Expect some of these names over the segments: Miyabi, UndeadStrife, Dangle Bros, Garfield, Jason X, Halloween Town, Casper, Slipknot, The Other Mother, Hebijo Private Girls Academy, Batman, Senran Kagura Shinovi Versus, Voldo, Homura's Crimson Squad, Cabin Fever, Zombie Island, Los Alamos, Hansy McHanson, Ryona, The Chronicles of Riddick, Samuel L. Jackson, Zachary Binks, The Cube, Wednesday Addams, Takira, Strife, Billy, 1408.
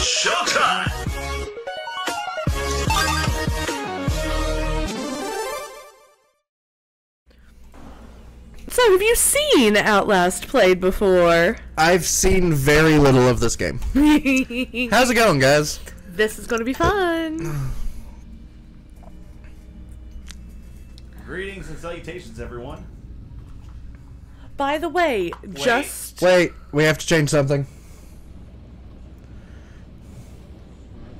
It's showtime! So, have you seen Outlast played before? I've seen very little of this game. How's it going, guys? This is going to be fun. Greetings and salutations, everyone. By the way, Wait, we have to change something.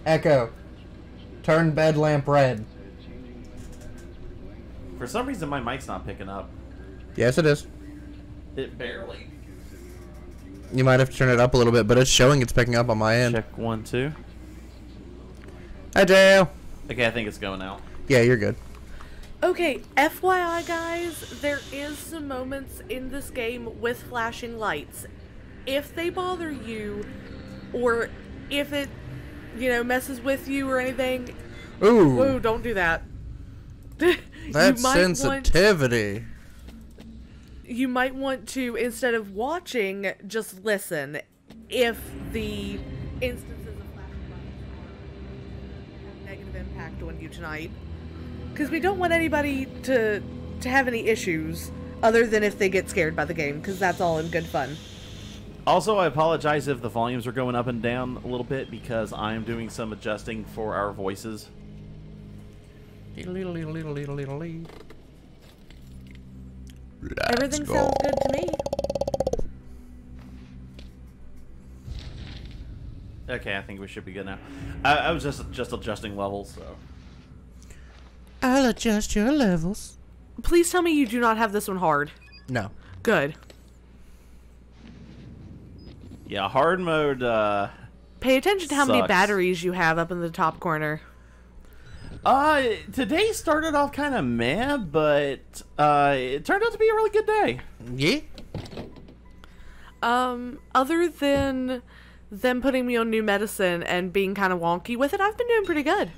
Echo. Turn bed lamp red. For some reason, my mic's not picking up. Yes, it is. It barely. You might have to turn it up a little bit, but it's showing it's picking up on my end. Check 1, 2. Hi, Dale. Okay, I think it's going out. Yeah, you're good. Okay, FYI, guys, there is some moments in this game with flashing lights. If they bother you, or if it, you know, messes with you or anything. Ooh. Ooh, don't do that. That's sensitivity. You might want to, instead of watching, just listen. If the instances of flashing lights have negative impact on you tonight, because we don't want anybody to have any issues other than if they get scared by the game, because that's all in good fun. Also, I apologize if the volumes are going up and down a little bit, because I am doing some adjusting for our voices. Everything sounds good to me. Okay, I think we should be good now. I was just adjusting levels, so. I'll adjust your levels. Please tell me you do not have this one hard. No. Good. Yeah, hard mode, Pay attention to how many batteries you have up in the top corner. Today started off kind of meh, but, it turned out to be a really good day. Yeah. Other than them putting me on new medicine and being kind of wonky with it, I've been doing pretty good.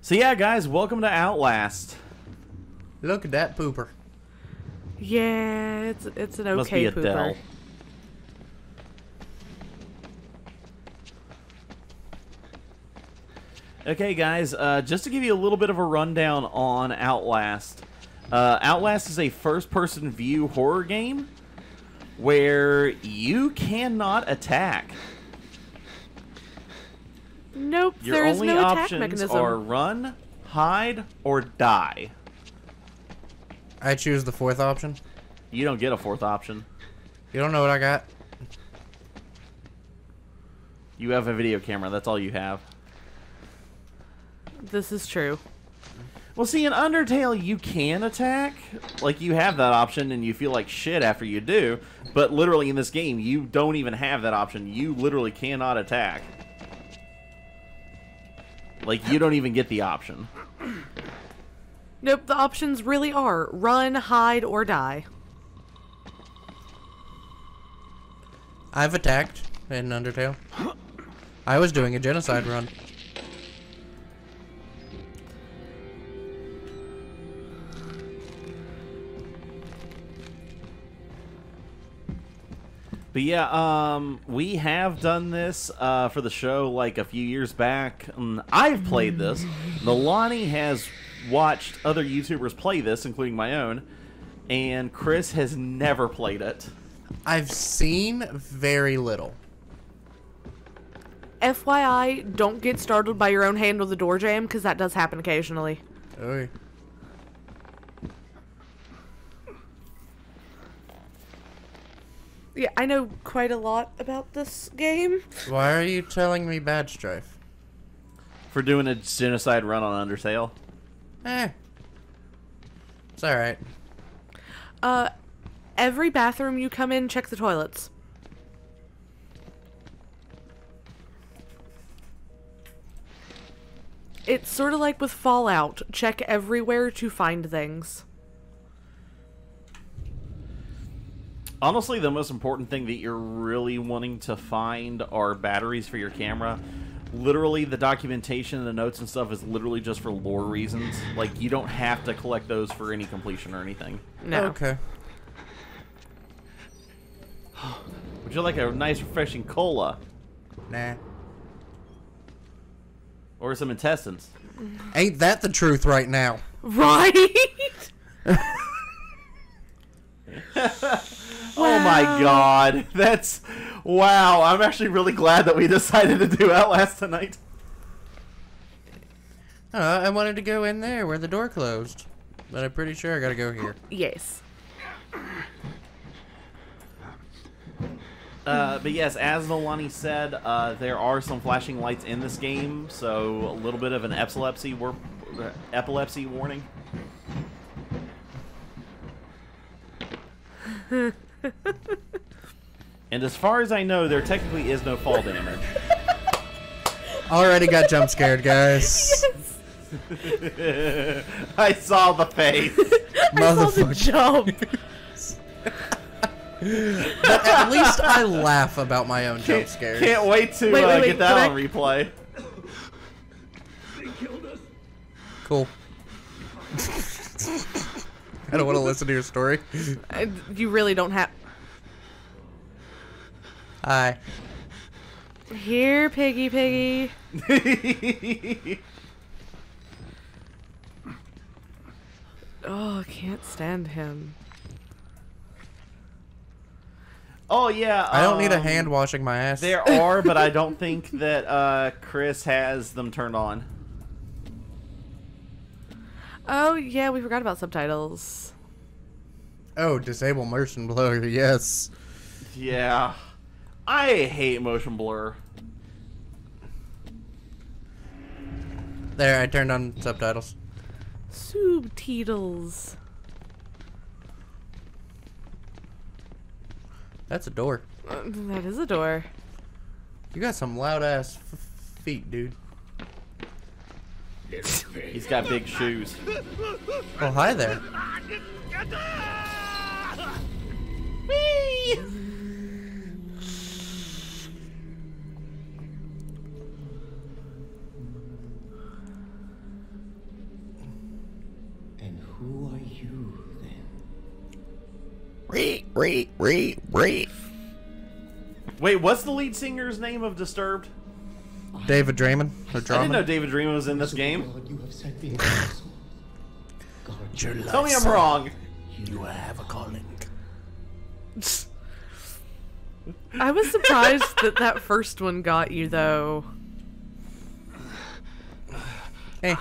So yeah, guys, welcome to Outlast. Look at that pooper. Yeah, it's an okay must be a pooper. Dell. Okay, guys, just to give you a little bit of a rundown on Outlast. Outlast is a first-person view horror game where you cannot attack. Nope, there is no attack mechanism. Your only options are run, hide, or die. I choose the fourth option. You don't get a fourth option. You don't know what I got. You have a video camera. That's all you have. This is true. Well, see, in Undertale, you can attack. Like, you have that option, and you feel like shit after you do. But literally, in this game, you don't even have that option. You literally cannot attack. Like, you don't even get the option. Nope, the options really are run, hide, or die. I've attacked in Undertale. I was doing a genocide run. But yeah, we have done this for the show like a few years back. I've played this. Milani has watched other YouTubers play this, including my own. And Chris has never played it. I've seen very little. FYI, don't get startled by your own hand on the door jam, because that does happen occasionally. Oy. Yeah, I know quite a lot about this game. Why are you telling me bad strife? For doing a genocide run on Undertale. Eh. It's alright. Every bathroom you come in, check the toilets. It's sort of like with Fallout. Check everywhere to find things. Honestly, the most important thing that you're really wanting to find are batteries for your camera. Literally, the documentation and the notes and stuff is literally just for lore reasons. Like, you don't have to collect those for any completion or anything. No. Okay. Would you like a nice, refreshing cola? Nah. Or some intestines. Ain't that the truth right now? Right? Oh my god. That's... Wow. I'm actually really glad that we decided to do Outlast tonight. I wanted to go in there where the door closed. But I'm pretty sure I gotta go here. Yes. But yes, as Nolani said, there are some flashing lights in this game, so a little bit of an epilepsy warning. And as far as I know, there technically is no fall damage. Already got jump scared, guys. Yes. I saw the face. I saw the jump. But at least I laugh about my own jump scares. Can't wait to get that on replay. They killed us. Cool. I don't want to listen to your story. You really don't have. Hi. Here, piggy. Oh, I can't stand him. Oh, yeah. I don't need a hand washing my ass. There are, but I don't think that Chris has them turned on. Oh, yeah. We forgot about subtitles. Oh, disable motion blur. Yes. Yeah. I hate motion blur. There, I turned on subtitles. Subtitles. That's a door. That is a door. You got some loud ass feet, dude. He's got big shoes. Oh, hi there. Whee! And who are you? Wait, what's the lead singer's name of Disturbed? David Draiman. I didn't know David Draiman was in this game. Tell me I'm wrong. You have a calling. I was surprised that that first one got you, though. Hey.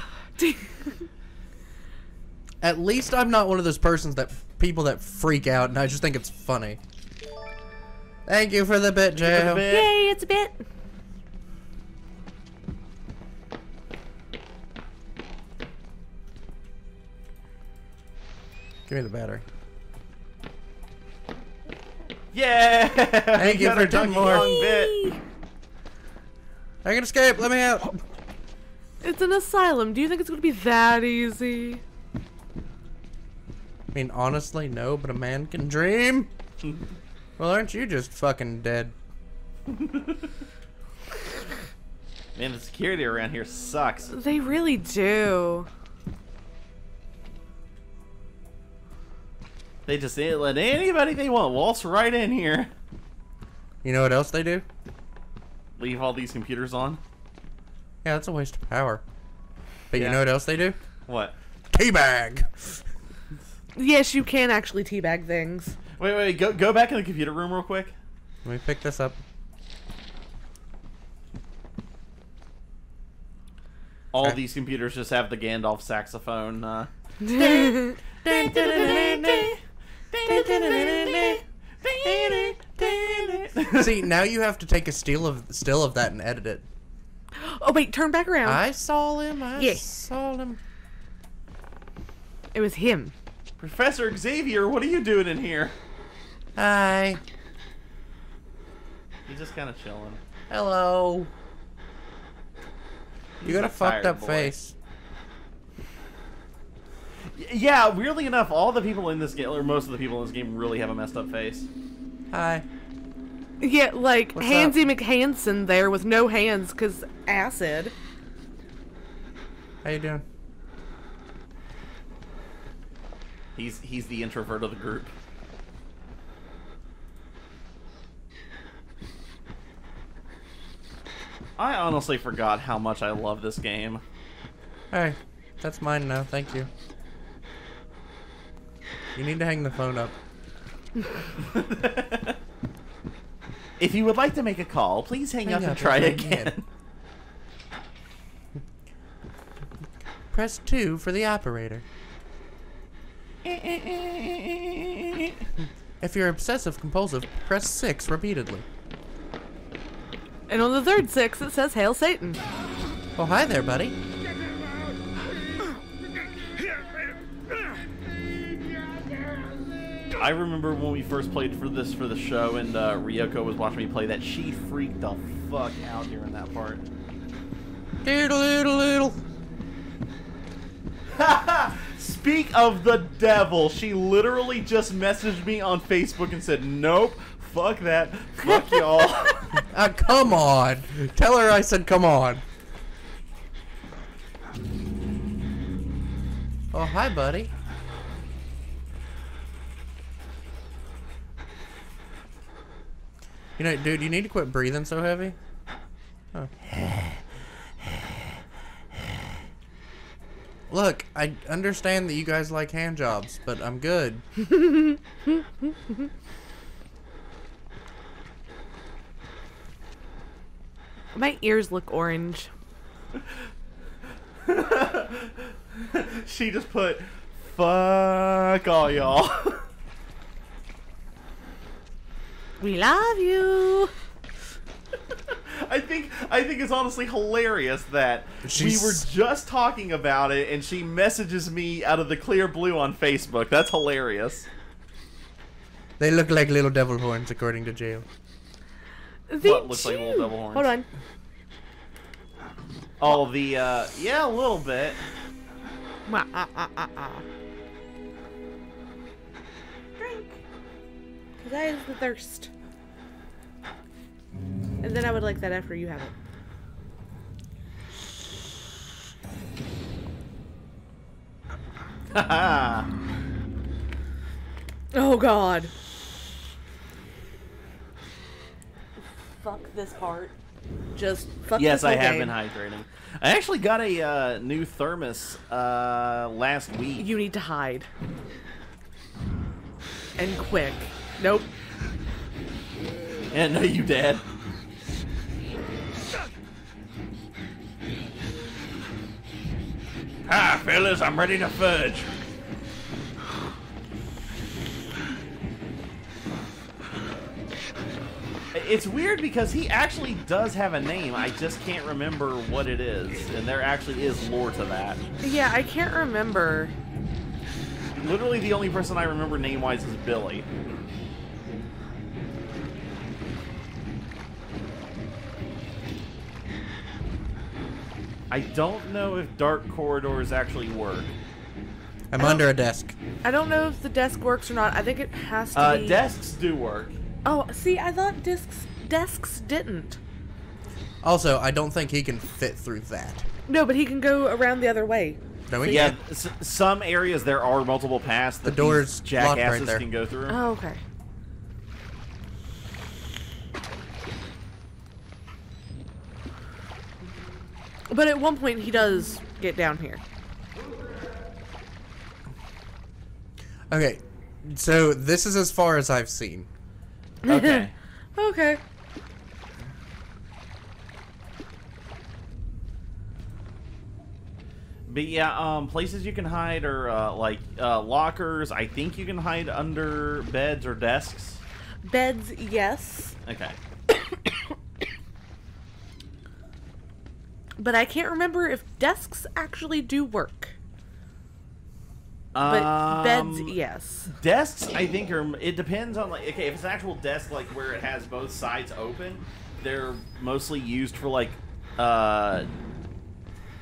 At least I'm not one of those persons that... people that freak out, and I just think it's funny. Thank you for the bit, Joe. Yay, it's a bit. Give me the battery. Yeah! Thank you for doing more. I can escape. Let me out. It's an asylum. Do you think it's going to be that easy? I mean, honestly, no, but a man can dream. Well, aren't you just fucking dead? Man, the security around here sucks. They really do. They just let anybody they want waltz right in here. You know what else they do? Leave all these computers on. Yeah, that's a waste of power. But you know what else they do? What? Teabag! Yes, you can actually teabag things. Wait, go back in the computer room real quick. Let me pick this up. All these computers just have the Gandalf saxophone. See, now you have to take a still of that and edit it. Oh wait, turn back around. I saw him. I saw him. It was him. Professor Xavier, what are you doing in here? Hi. He's just kind of chilling. Hello. You got a fucked up face. Yeah, weirdly enough, all the people in this game, or most of the people in this game, really have a messed up face. Hi. Yeah, like Hansy McHanson there with no hands because acid. How you doing? He's the introvert of the group. I honestly forgot how much I love this game. Hey, that's mine now, thank you. You need to hang the phone up. If you would like to make a call, please hang up and try again. Press 2 for the operator. If you're obsessive-compulsive, press 6 repeatedly. And on the third 6, it says, Hail Satan. Well, hi there, buddy. I remember when we first played for the show, and Ryoko was watching me play that. She freaked the fuck out during that part. Doodle-doodle-doodle. Speak of the devil, she literally just messaged me on Facebook and said, nope, fuck that, fuck y'all. Come on. Tell her I said come on. Oh, hi, buddy. You know, dude, you need to quit breathing so heavy. Oh. Look, I understand that you guys like hand jobs, but I'm good. My ears look orange. She just put, fuck all y'all. We love you. I think it's honestly hilarious that we were just talking about it and she messages me out of the clear blue on Facebook. That's hilarious. They look like little devil horns, according to Jail. What looks like little devil horns? Hold on. Oh, the yeah, a little bit. Drink. That is the thirst. And then I would like that after you have it. Haha! Oh god. Fuck this part. Just fuck this whole game. Yes, I have been hydrating. I actually got a new thermos last week. You need to hide. And quick. Nope. And no, you dead. Hi, fellas, I'm ready to fudge. It's weird because he actually does have a name. I just can't remember what it is. And there actually is lore to that. Yeah, I can't remember. Literally the only person I remember name-wise is Billy. I don't know if dark corridors actually work. I'm under a desk. I don't know if the desk works or not. I think it has to be... Desks do work. Oh, see, I thought desks didn't. Also, I don't think he can fit through that. No, but he can go around the other way. No, he can't. Yeah, some areas there are multiple paths. The door's locked right there. Jackasses can go through. Oh, okay. But at one point, he does get down here. Okay, so this is as far as I've seen. Okay. Okay. But yeah, places you can hide are like lockers. I think you can hide under beds or desks. Beds, yes. Okay. But I can't remember if desks actually do work. But beds, yes. Desks, I think, are... It depends on, like... Okay, if it's an actual desk, like, where it has both sides open, they're mostly used for, like,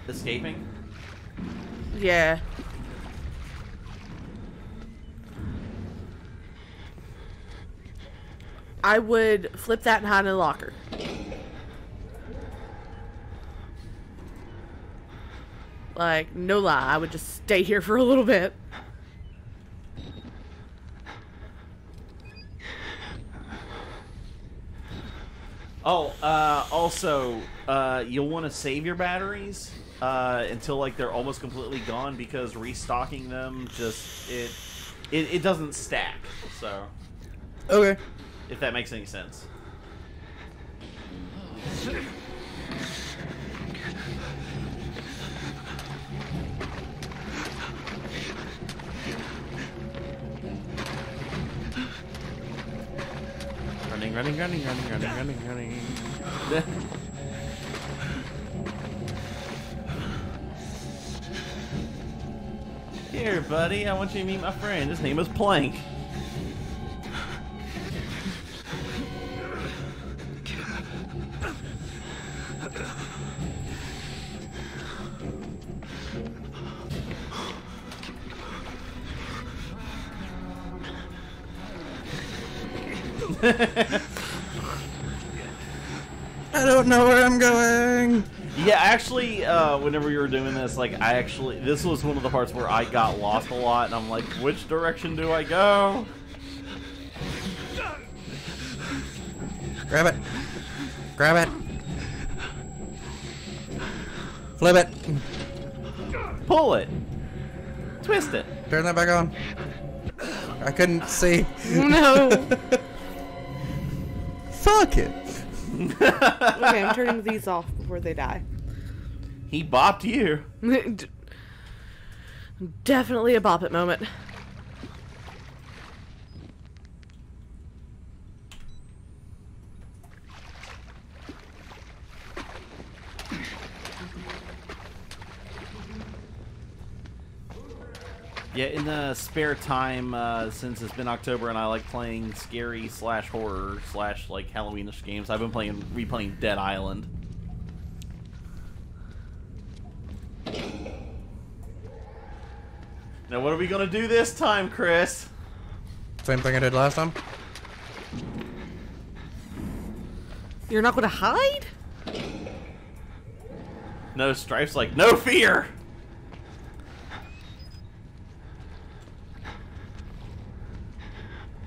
escaping. Yeah. I would flip that and hide in a locker. Like, no lie, I would just stay here for a little bit. Oh, also, you'll want to save your batteries until like they're almost completely gone, because restocking them just it doesn't stack. So, okay, if that makes any sense. Running. Here, buddy, I want you to meet my friend. His name is Plank. I don't know where I'm going. Yeah, actually, whenever you were doing this, like, this was one of the parts where I got lost a lot, and I'm like, which direction do I go? Grab it. Grab it. Flip it. Pull it. Twist it. Turn that back on. I couldn't see. No. Fuck it. Okay, I'm turning these off before they die. He bopped you. Definitely a bop it moment. Yeah, in the spare time, since it's been October and I like playing scary / horror / like Halloweenish games, I've been replaying Dead Island. Now, what are we gonna do this time, Chris? Same thing I did last time. You're not gonna hide? No, Strife's like, no fear.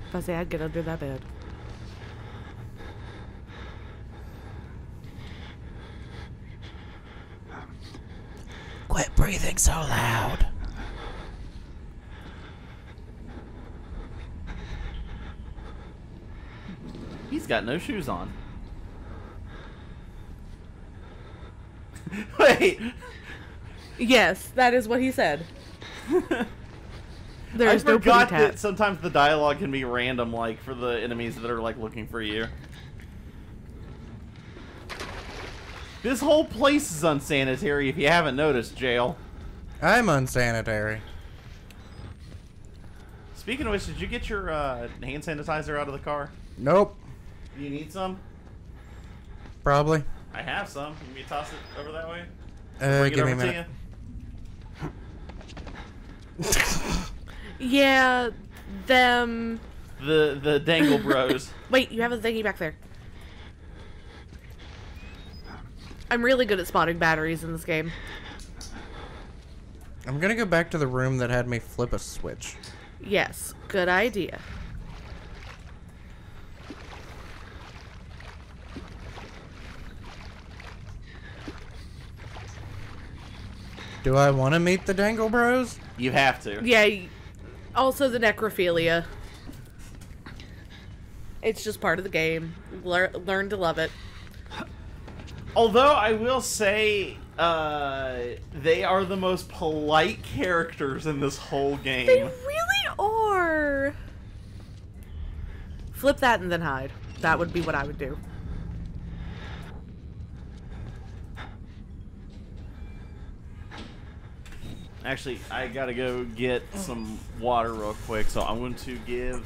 If I say I'd get under that bed. Quit breathing so loud. He's got no shoes on. Wait. Yes, that is what he said. I forgot that sometimes the dialogue can be random, like for the enemies that are like looking for you. This whole place is unsanitary if you haven't noticed, Jail. I'm unsanitary. Speaking of which, did you get your hand sanitizer out of the car? Nope. You need some? Probably. I have some. Can you toss it over that way? Give me a minute. Yeah, them. The Dangle Bros. Wait, you have a thingy back there. I'm really good at spotting batteries in this game. I'm gonna go back to the room that had me flip a switch. Yes, good idea. Do I want to meet the Dangle Bros? You have to. Yeah. Also, the necrophilia. It's just part of the game. Learn to love it. Although, I will say, they are the most polite characters in this whole game. They really are. Flip that and then hide. That would be what I would do. Actually, I gotta go get some water real quick, so I'm going to give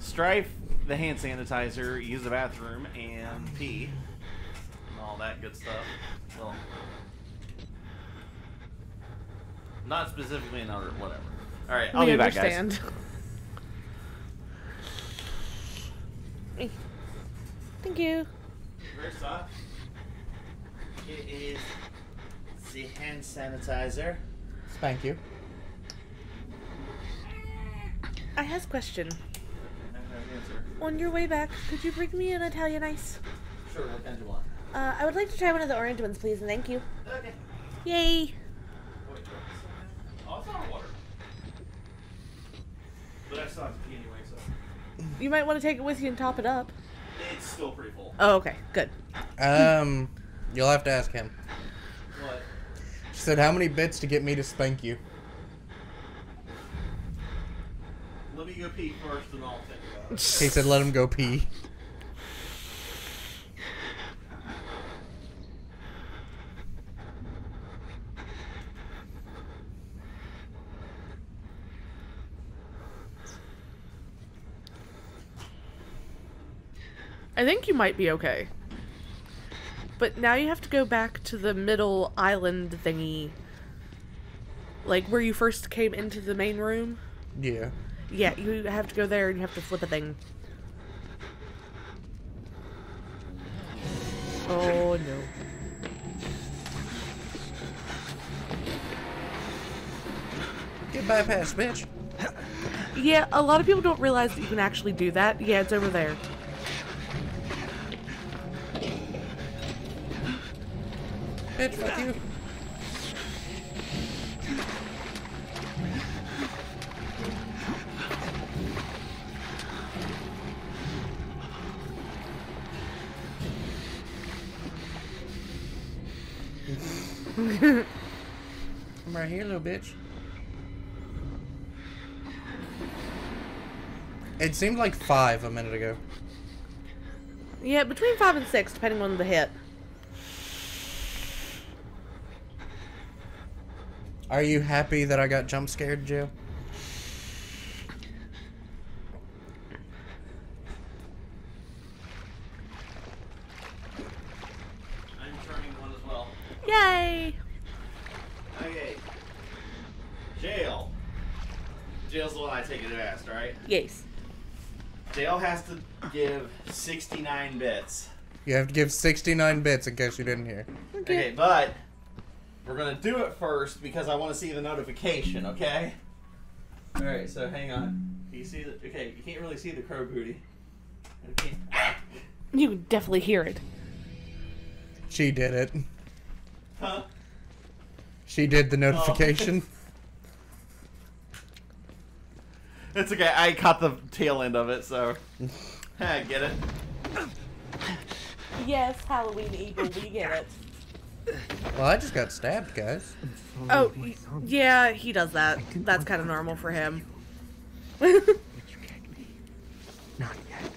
Strife the hand sanitizer, use the bathroom, and pee, and all that good stuff. Well, not specifically in order, whatever. Alright, I'll be back, guys. Thank you. First off, it is the hand sanitizer. Thank you. I have a question. On your way back, could you bring me an Italian ice? Sure, what kind do you want? I would like to try one of the orange ones, please, and thank you. Okay. Yay! Oh, it's not water. But I still have to pee anyway, so... You might want to take it with you and top it up. It's still pretty full. Oh, okay. Good. You'll have to ask him. What? She said, how many bits to get me to spank you? Let me go pee first and I'll think about it. He said, let him go pee. I think you might be okay. But now you have to go back to the middle island thingy. Like where you first came into the main room. Yeah. Yeah, you have to go there and you have to flip a thing. Oh no. Get bypassed, bitch. Yeah, a lot of people don't realize that you can actually do that. Yeah, it's over there. Bitch, fuck you. I'm right here, little bitch. It seemed like 5 a minute ago. Yeah, between 5 and 6, depending on the hit. Are you happy that I got jump scared, Jill? I'm turning one as well. Yay! Okay. Jail. Jail's the one I take it last, right? Yes. Jail has to give 69 bits. You have to give 69 bits in case you didn't hear. Okay but... We're gonna do it first because I want to see the notification, okay? Alright, so hang on. You see the... Okay, you can't really see the crow booty. You can definitely hear it. She did it. Huh? She did the notification. Oh. It's okay, I caught the tail end of it, so... I get it. Yes, Halloween Evil, we get it. Well, I just got stabbed, guys. Oh, yeah, he does that. That's kind of normal for him. But you can't be. Not yet.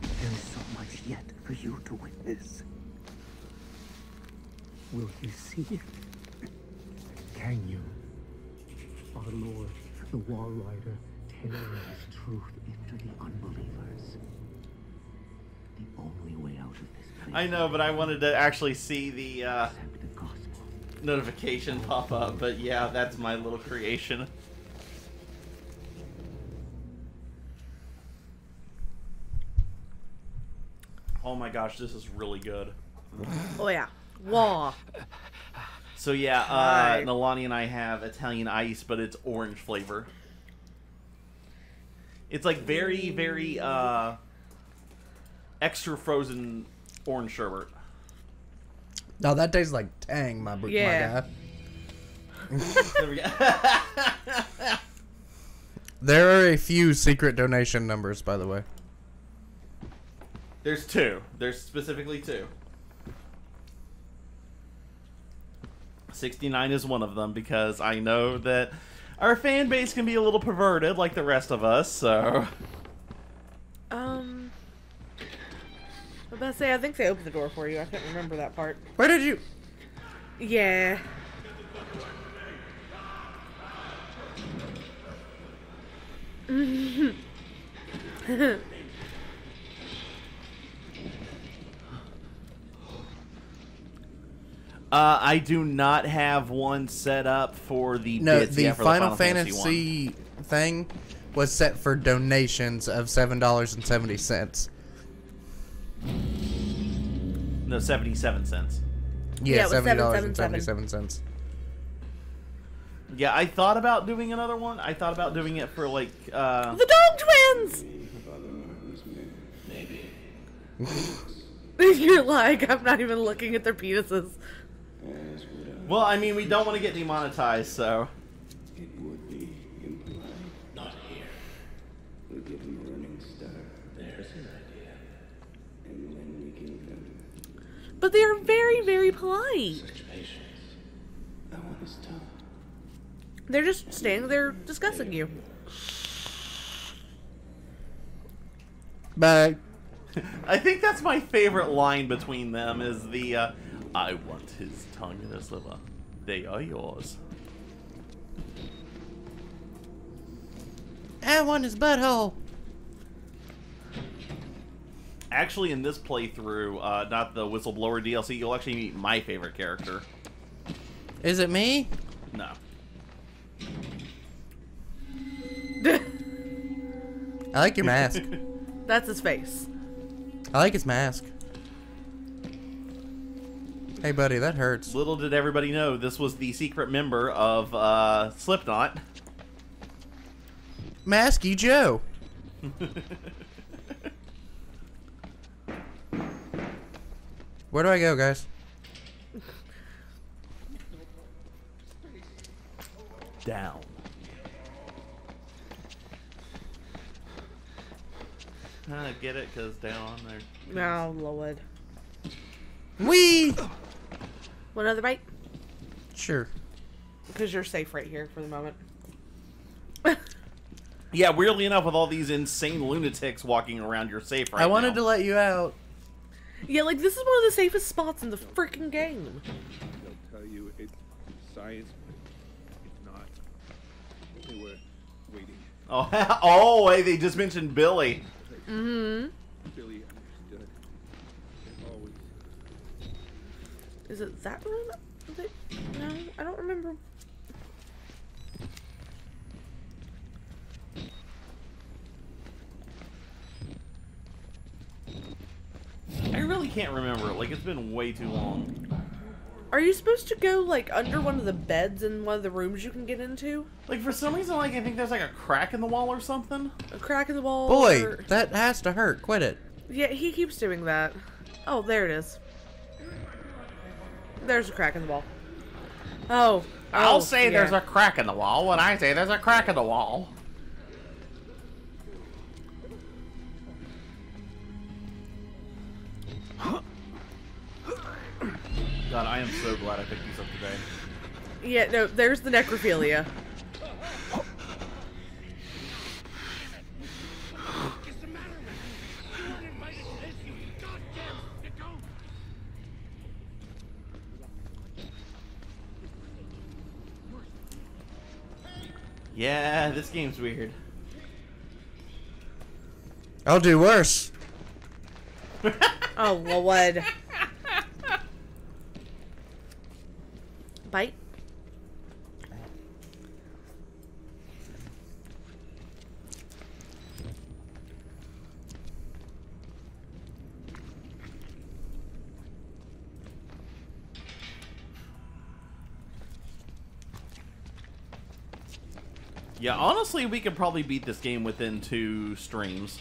There is so much yet for you to witness. Will you see it? Can you? Our Lord, the Wall Rider, tailoring his truth into the unbelievers. The only way out of this. I know, but I wanted to actually see the notification pop up, but yeah, that's my little creation. Oh my gosh, this is really good. Oh yeah. Wow. So yeah, Nalani and I have Italian ice, but it's orange flavor. It's like very, very extra frozen orange sherbet. Now that tastes like Tang, my guy. There are a few secret donation numbers, by the way. There's 2. There's specifically 2. 69 is one of them because I know that our fan base can be a little perverted like the rest of us, so... I was about to say, I think they opened the door for you. I can't remember that part. Where did you... Yeah. I do not have one set up for the... No, the Final Fantasy thing was set for donations of $7.70. No, 77 cents. Yeah, yeah, $70.77. Yeah, I thought about doing another one. I thought about doing it for like the Dog Twins. Maybe. You're like, I'm not even looking at their penises. Well, I mean, we don't want to get demonetized, so. It would be implied. Not here. We'll give them a running start. There's an idea. And when we give them. But they are very, very polite. Such patience. I want to stop. They're just standing there discussing you. Bye. I think that's my favorite line between them is the, I want his tongue in a sliver. They are yours. I want his butthole. Actually, in this playthrough, not the Whistleblower DLC, you'll actually meet my favorite character. Is it me? No. I like your mask. That's his face. I like his mask. Hey, buddy, that hurts. Little did everybody know, this was the secret member of Slipknot. Masky Joe. Where do I go, guys? Down. I get it, cause down there. No, oh, Lord. Wee. One other bite. Sure. Because you're safe right here for the moment. Yeah, weirdly enough, with all these insane lunatics walking around, you're safe right now. I wanted to let you out. Yeah, like this is one of the safest spots in the freaking game. They'll tell you it's science, but it's not. They were waiting. Oh, oh! Hey, they just mentioned Billy. Mm-hmm. Billy understood. Always. Is it that room? Is it? No, I don't remember. I really can't remember. Like, it's been way too long. Are you supposed to go, like, under one of the beds in one of the rooms you can get into? Like, for some reason, like, I think there's, like, a crack in the wall or something. A crack in the wall. Boy, or... that has to hurt. Quit it. Yeah, he keeps doing that. Oh, there it is. There's a crack in the wall. Oh. I'll say yeah. There's a crack in the wall when I say there's a crack in the wall. God, I am so glad I picked these up today. Yeah, no, there's the necrophilia. Yeah, this game's weird. I'll do worse. Oh, Lord. Bite. Yeah, honestly, we could probably beat this game within 2 streams.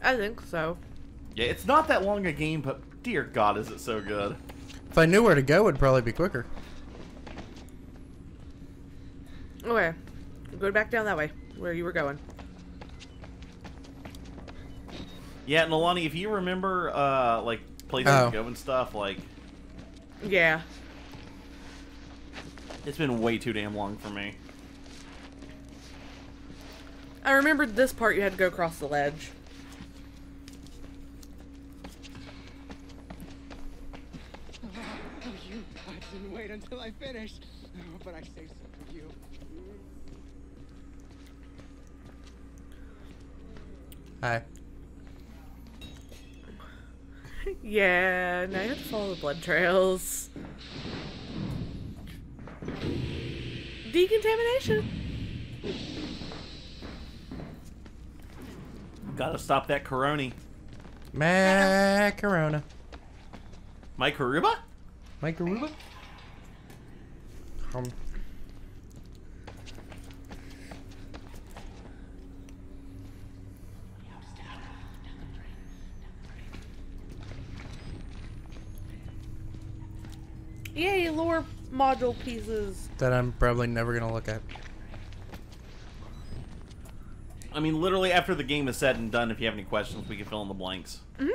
I think so. Yeah, it's not that long a game, but dear God, is it so good. If I knew where to go, it would probably be quicker. Okay, go back down that way, where you were going. Yeah, Nalani, if you remember, like, places to go and stuff, like... Yeah. It's been way too damn long for me. I remembered this part you had to go across the ledge. Oh, you guys didn't wait until I finished. Oh, but I saved some for you. Hi. Yeah, now you have to follow the blood trails. Decontamination. Gotta stop that corona. Macarona. My Karuba? My Karuba? Yay, lore module pieces. That I'm probably never going to look at. I mean, literally after the game is said and done, if you have any questions, we can fill in the blanks. Mm-hmm.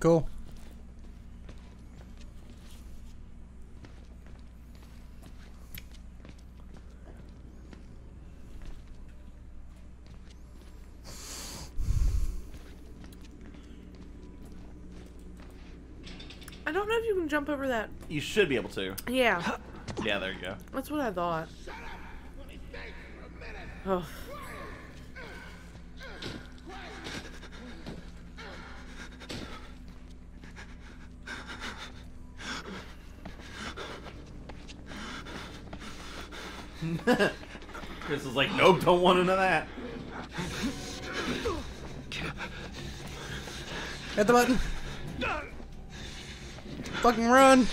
Cool. I don't know if you can jump over that. You should be able to. Yeah. Yeah, there you go. That's what I thought. Shut up. Let me think for a minute. Oh. Chris is like, nope, don't want none of that. Hit the button. Fucking run.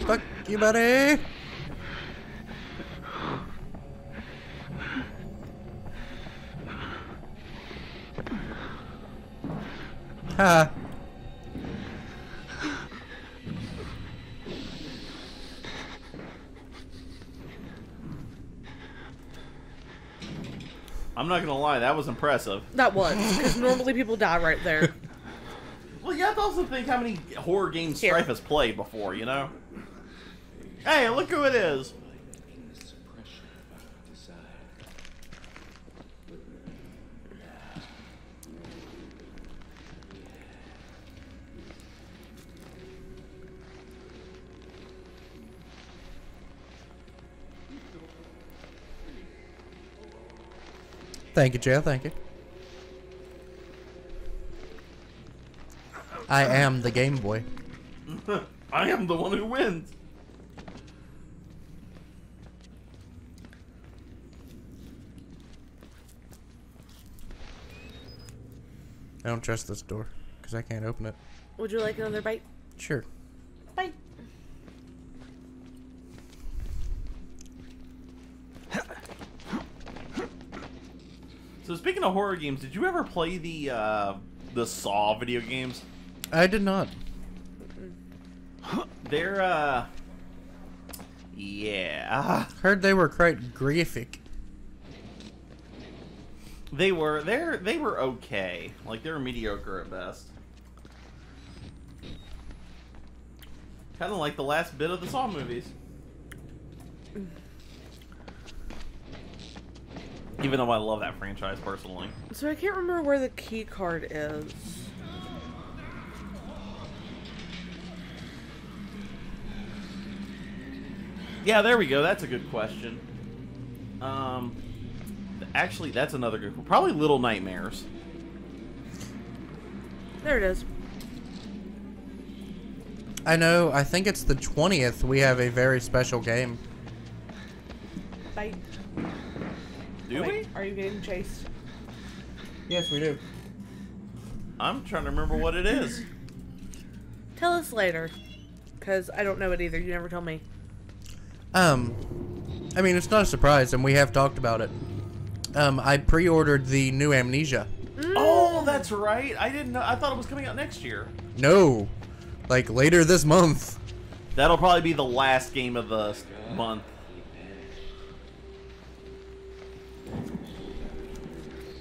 Fuck you, buddy. Ha. I'm not gonna lie, that was impressive. That was, because normally people die right there. Well, you have to also think how many horror games Strife has played before, you know? Hey, look who it is! Thank you, Joe. Thank you. I am the Game Boy. I am the one who wins. I don't trust this door because I can't open it. Would you like another bite? Sure. Bite. So speaking of horror games, did you ever play the Saw video games? I did not. They're yeah. Heard they were quite graphic. They were. They were okay. Like they were mediocre at best. Kind of like the last bit of the Saw movies. Even though I love that franchise personally. So I can't remember where the key card is. Yeah, there we go. That's a good question. Actually, that's another good one. Probably Little Nightmares. There it is. I know. I think it's the 20th. We have a very special game. Bye. Do we? Are you getting chased? Yes, we do. I'm trying to remember what it is. Tell us later, because I don't know it either. You never tell me. I mean, it's not a surprise, and we have talked about it. I pre-ordered the new Amnesia. Mm. Oh, that's right. I didn't know. I thought it was coming out next year. No, like later this month. That'll probably be the last game of the month.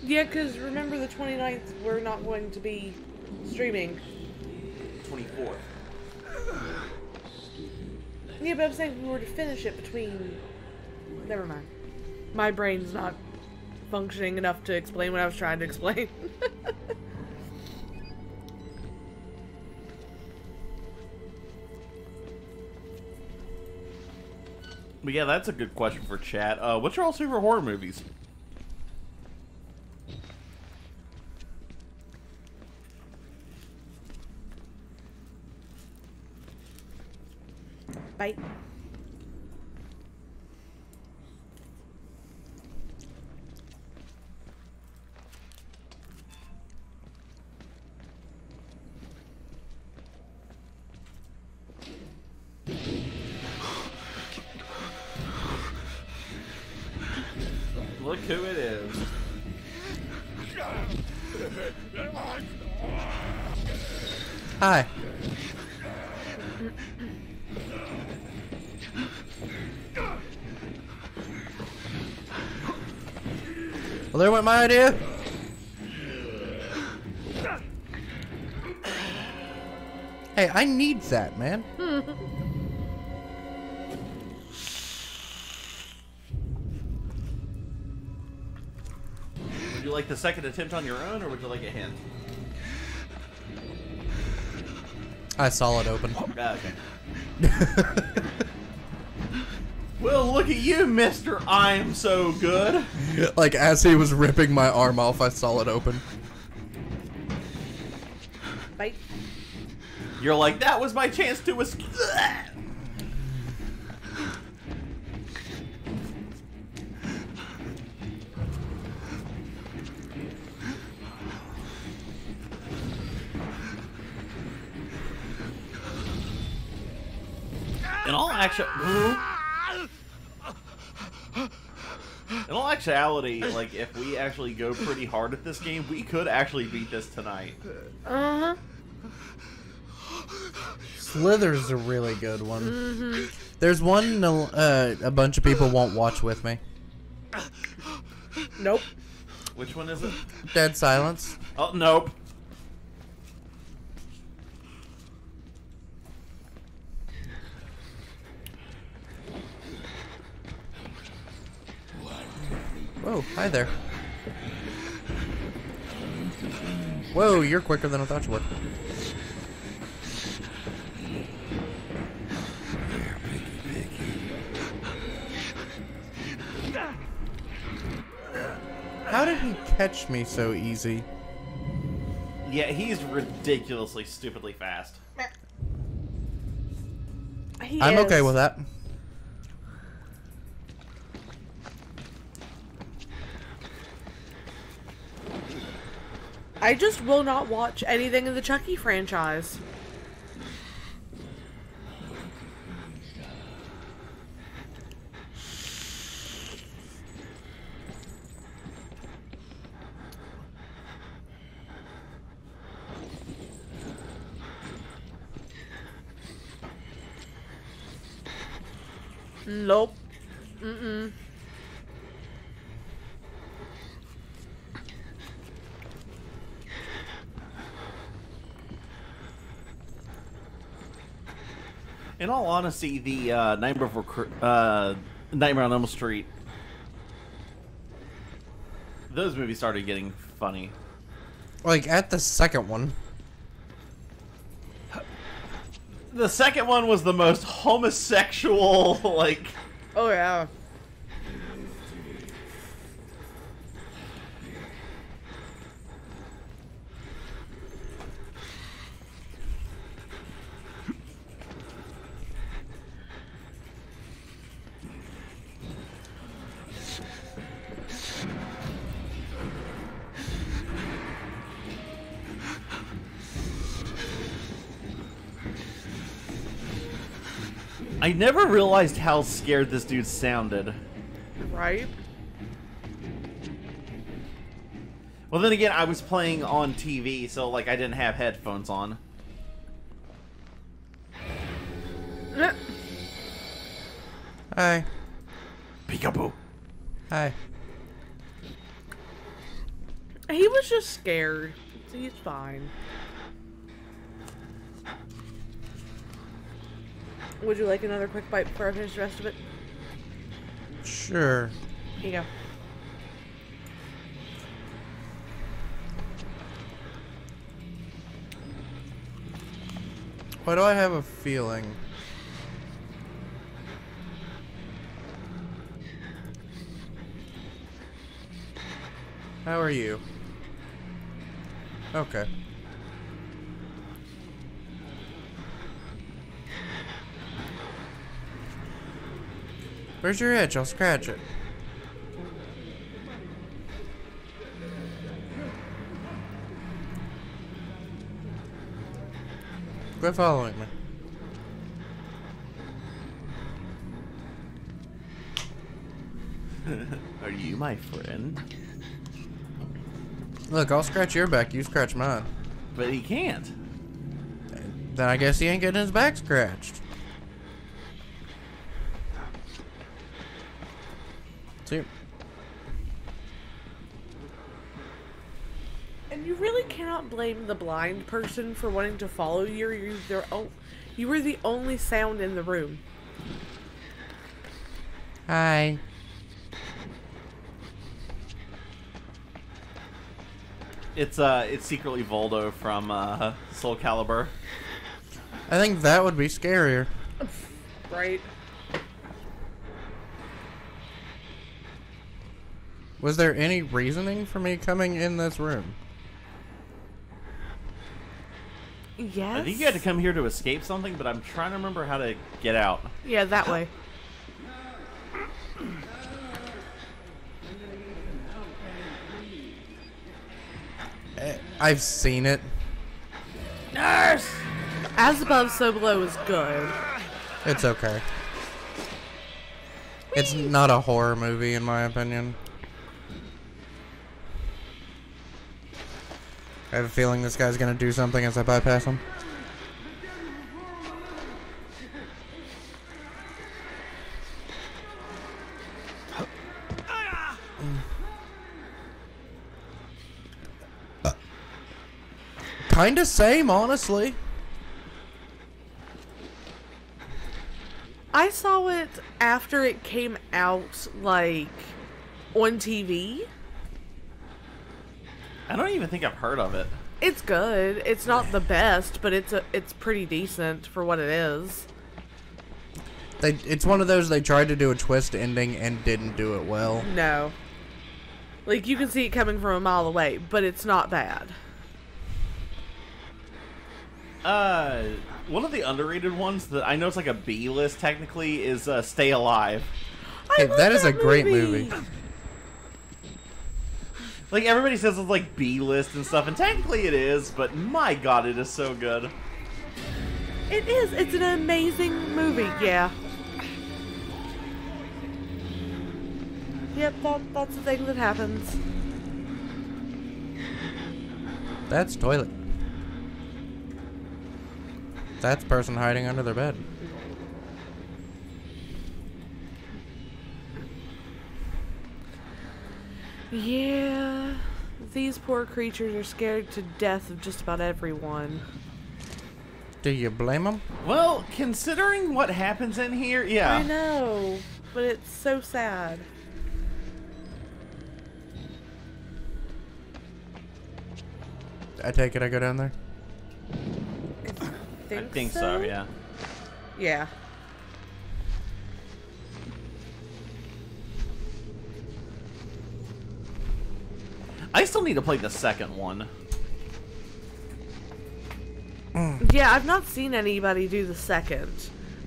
Yeah, because remember the 29th, we're not going to be streaming. 24th. Yeah, but I'm saying we were to finish it between... Never mind. My brain's not functioning enough to explain what I was trying to explain. But yeah, that's a good question for chat. What's your all favorite horror movies? Bye. who it is. Hi. Well, there went my idea. Hey, I need that, man. Would you like the second attempt on your own, or would you like a hint? I saw it open. Okay. Well, look at you, mister. I'm so good. Like, as he was ripping my arm off, I saw it open. Bite. You're like, that was my chance to escape. In all actuality, like, if we actually go pretty hard at this game, we could actually beat this tonight. Uh-huh. Slither's a really good one. Mm-hmm. There's one a bunch of people won't watch with me. Nope. Which one is it? Dead Silence. Oh, nope. Whoa, hi there. Whoa, you're quicker than I thought you would. How did he catch me so easy? Yeah, he's ridiculously, stupidly fast. I'm okay with that. I just will not watch anything in the Chucky franchise. Nope. Mm-mm. In all honesty, the Nightmare on Elm Street, those movies started getting funny. Like, at the second one. The second one was the most homosexual, like... Oh, yeah. I never realized how scared this dude sounded. Right? Well, then again, I was playing on TV, so, like, I didn't have headphones on. Hi. Peekaboo. Hi. He was just scared. He's fine. Would you like another quick bite before I finish the rest of it? Sure. Here you go. Why do I have a feeling? How are you? Okay. Where's your itch? I'll scratch it. Quit following me. Are you my friend? Look, I'll scratch your back, you scratch mine. But he can't. Then I guess he ain't getting his back scratched. See? And you really cannot blame the blind person for wanting to follow you. You were the only sound in the room. Hi. It's secretly Voldo from Soul Calibur. I think that would be scarier. Right. Was there any reasoning for me coming in this room? Yes. I think you had to come here to escape something, but I'm trying to remember how to get out. Yeah, that way. I've seen it. Nurse! As above, so below is good. It's okay. Whee! It's not a horror movie, in my opinion. I have a feeling this guy's gonna do something as I bypass him. Kinda same, honestly. I saw it after it came out, like, on TV. I don't even think I've heard of it. It's good. It's not the best, but it's pretty decent for what it is. It's one of those they tried to do a twist ending and didn't do it well. No. Like, you can see it coming from a mile away, but it's not bad. One of the underrated ones that I know it's like a B-list technically is Stay Alive. Hey, that is a great movie. Like, everybody says it's like B-list and stuff, and technically it is, but my god, it is so good. It is. It's an amazing movie, yeah. Yep, that's the thing that happens. That's toilet. That's person hiding under their bed. Yeah, these poor creatures are scared to death of just about everyone. Do you blame them? Well, considering what happens in here, yeah. I know, but it's so sad. I take it I go down there? I think so, yeah. Yeah. I still need to play the second one. Yeah, I've not seen anybody do the second.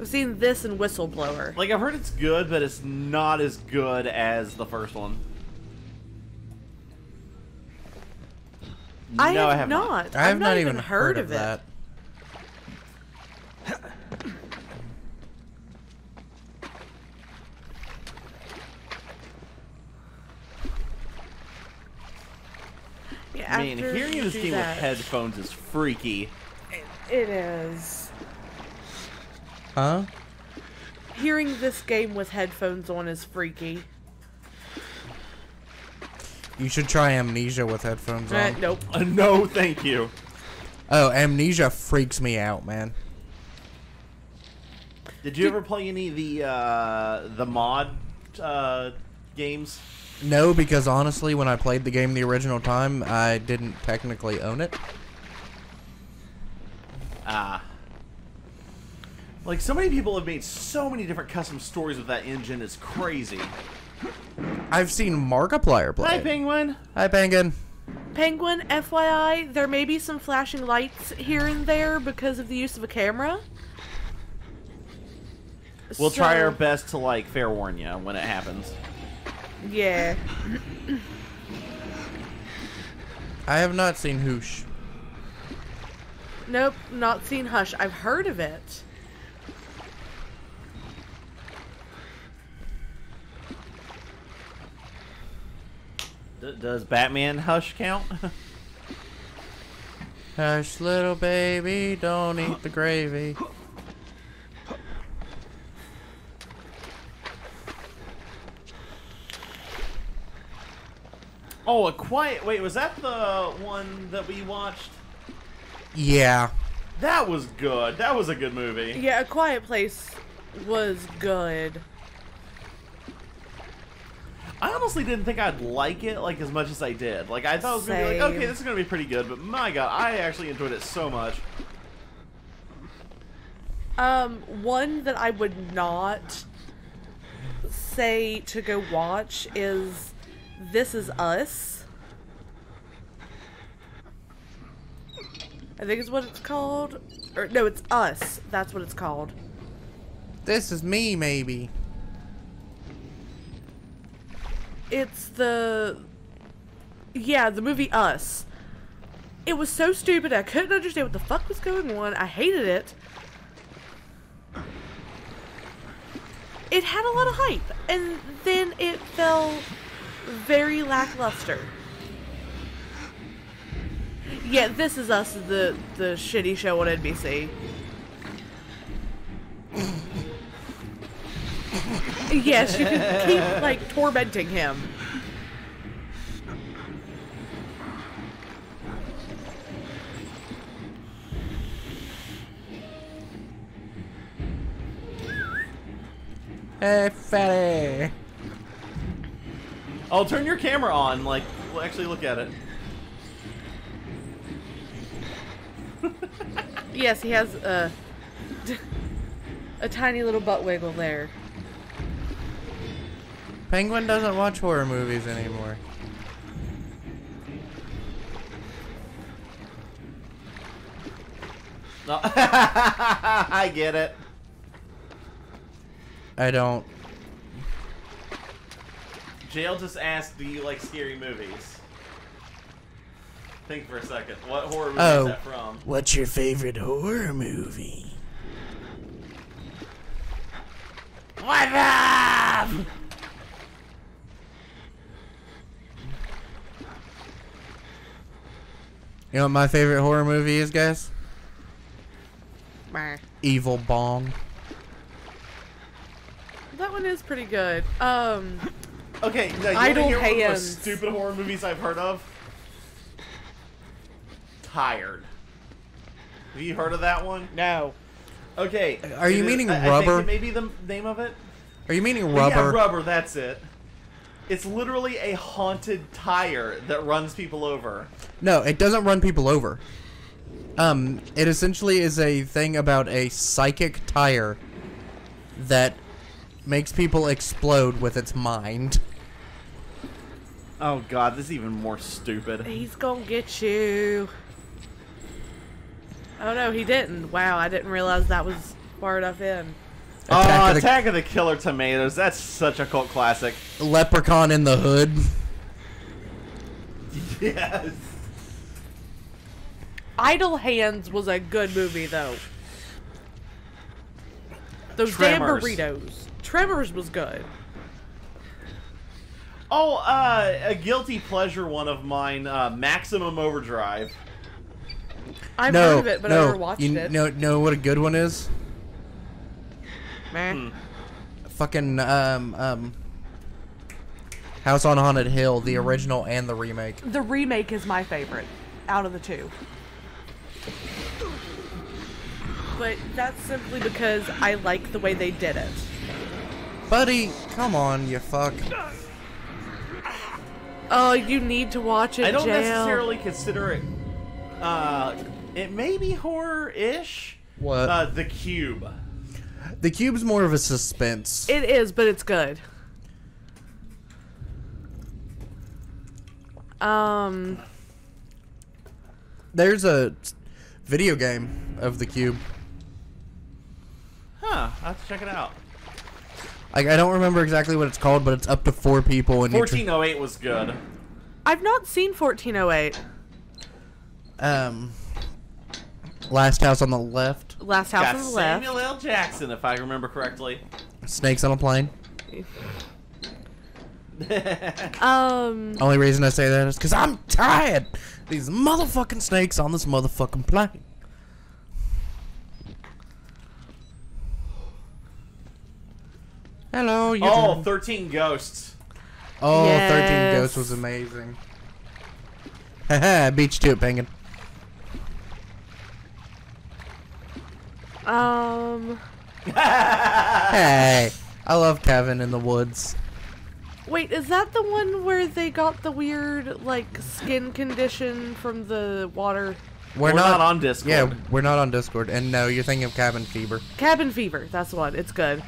I've seen this and Whistleblower. Like, I've heard it's good, but it's not as good as the first one. No, I have not. I have not even heard of that. I mean, hearing this game with headphones is freaky. It is. Huh? Hearing this game with headphones on is freaky. You should try Amnesia with headphones on. Nope. No, thank you. Oh, Amnesia freaks me out, man. Did you ever play any of the mod games? No, because honestly, when I played the game the original time, I didn't technically own it. Ah. Like, so many people have made so many different custom stories with that engine, it's crazy. I've seen Markiplier play. Hi, Penguin. Hi, Penguin. Penguin, FYI, there may be some flashing lights here and there because of the use of a camera. We'll try our best to, like, fair warn you when it happens. Yeah. I have not seen Hoosh. Nope, not seen Hush. I've heard of it. Does Batman Hush count? Hush, little baby, don't eat the gravy. Oh, A Quiet... Wait, was that the one that we watched? Yeah. That was good. That was a good movie. Yeah, A Quiet Place was good. I honestly didn't think I'd like it like as much as I did. Like, I thought it was going to be like, okay, this is going to be pretty good, but my god, I actually enjoyed it so much. One that I would not say to go watch is This Is Us. I think it's what it's called. Or no, it's Us. That's what it's called. This Is Me, maybe. It's the... Yeah, the movie Us. It was so stupid, I couldn't understand what the fuck was going on. I hated it. It had a lot of hype, and then it fell very lackluster. Yeah, This Is Us, the shitty show on NBC. Yes, you can keep, like, tormenting him. Hey, fatty. I'll turn your camera on, like, we'll actually look at it. Yes, he has a tiny little butt wiggle there. Penguin doesn't watch horror movies anymore. No. I get it. I don't. JL just asked, do you like scary movies? Think for a second. What horror movie is that from? What's your favorite horror movie? What up? You know what my favorite horror movie is, guys? Meh. Evil Bong. That one is pretty good. Okay, now, you wanna hear one of the most stupid horror movies I've heard of? Tired. Have you heard of that one? No. Okay. Are you meaning Rubber? I think maybe the name of it. Are you meaning Rubber? Yeah, Rubber. That's it. It's literally a haunted tire that runs people over. No, it doesn't run people over. It essentially is a thing about a psychic tire that makes people explode with its mind. Oh god, this is even more stupid. He's gonna get you. Oh no, he didn't. Wow, I didn't realize that was far enough in. Attack Attack of the Killer Tomatoes. That's such a cult classic. Leprechaun in the Hood. Yes. Idle Hands was a good movie, though. Those damn burritos. Tremors was good. Oh, a guilty pleasure one of mine, Maximum Overdrive. I've heard of it, but I never watched it. No, what a good one is? Man. Fucking House on Haunted Hill, the original and the remake. The remake is my favorite out of the two. But that's simply because I like the way they did it. Buddy, come on, you fuck. Oh, you need to watch it, I don't necessarily consider it. It may be horror-ish. What? The Cube. The Cube's more of a suspense. It is, but it's good. There's a video game of The Cube. Huh. I'll have to check it out. I don't remember exactly what it's called, but it's up to 4 people. And 1408 was good. I've not seen 1408. Last House on the Left. Last House on the Left. Samuel L. Jackson, if I remember correctly. Snakes on a Plane. Only reason I say that is because I'm tired of these motherfucking snakes on this motherfucking plane. Hello, you. Oh, 13 Ghosts. Oh, yes. 13 Ghosts was amazing. Haha, beat you to it, Penguin. Hey, I love Cabin in the Woods. Wait, is that the one where they got the weird, like, skin condition from the water? We're not on Discord. Yeah, we're not on Discord. And no, you're thinking of Cabin Fever. Cabin Fever, that's one. It's good.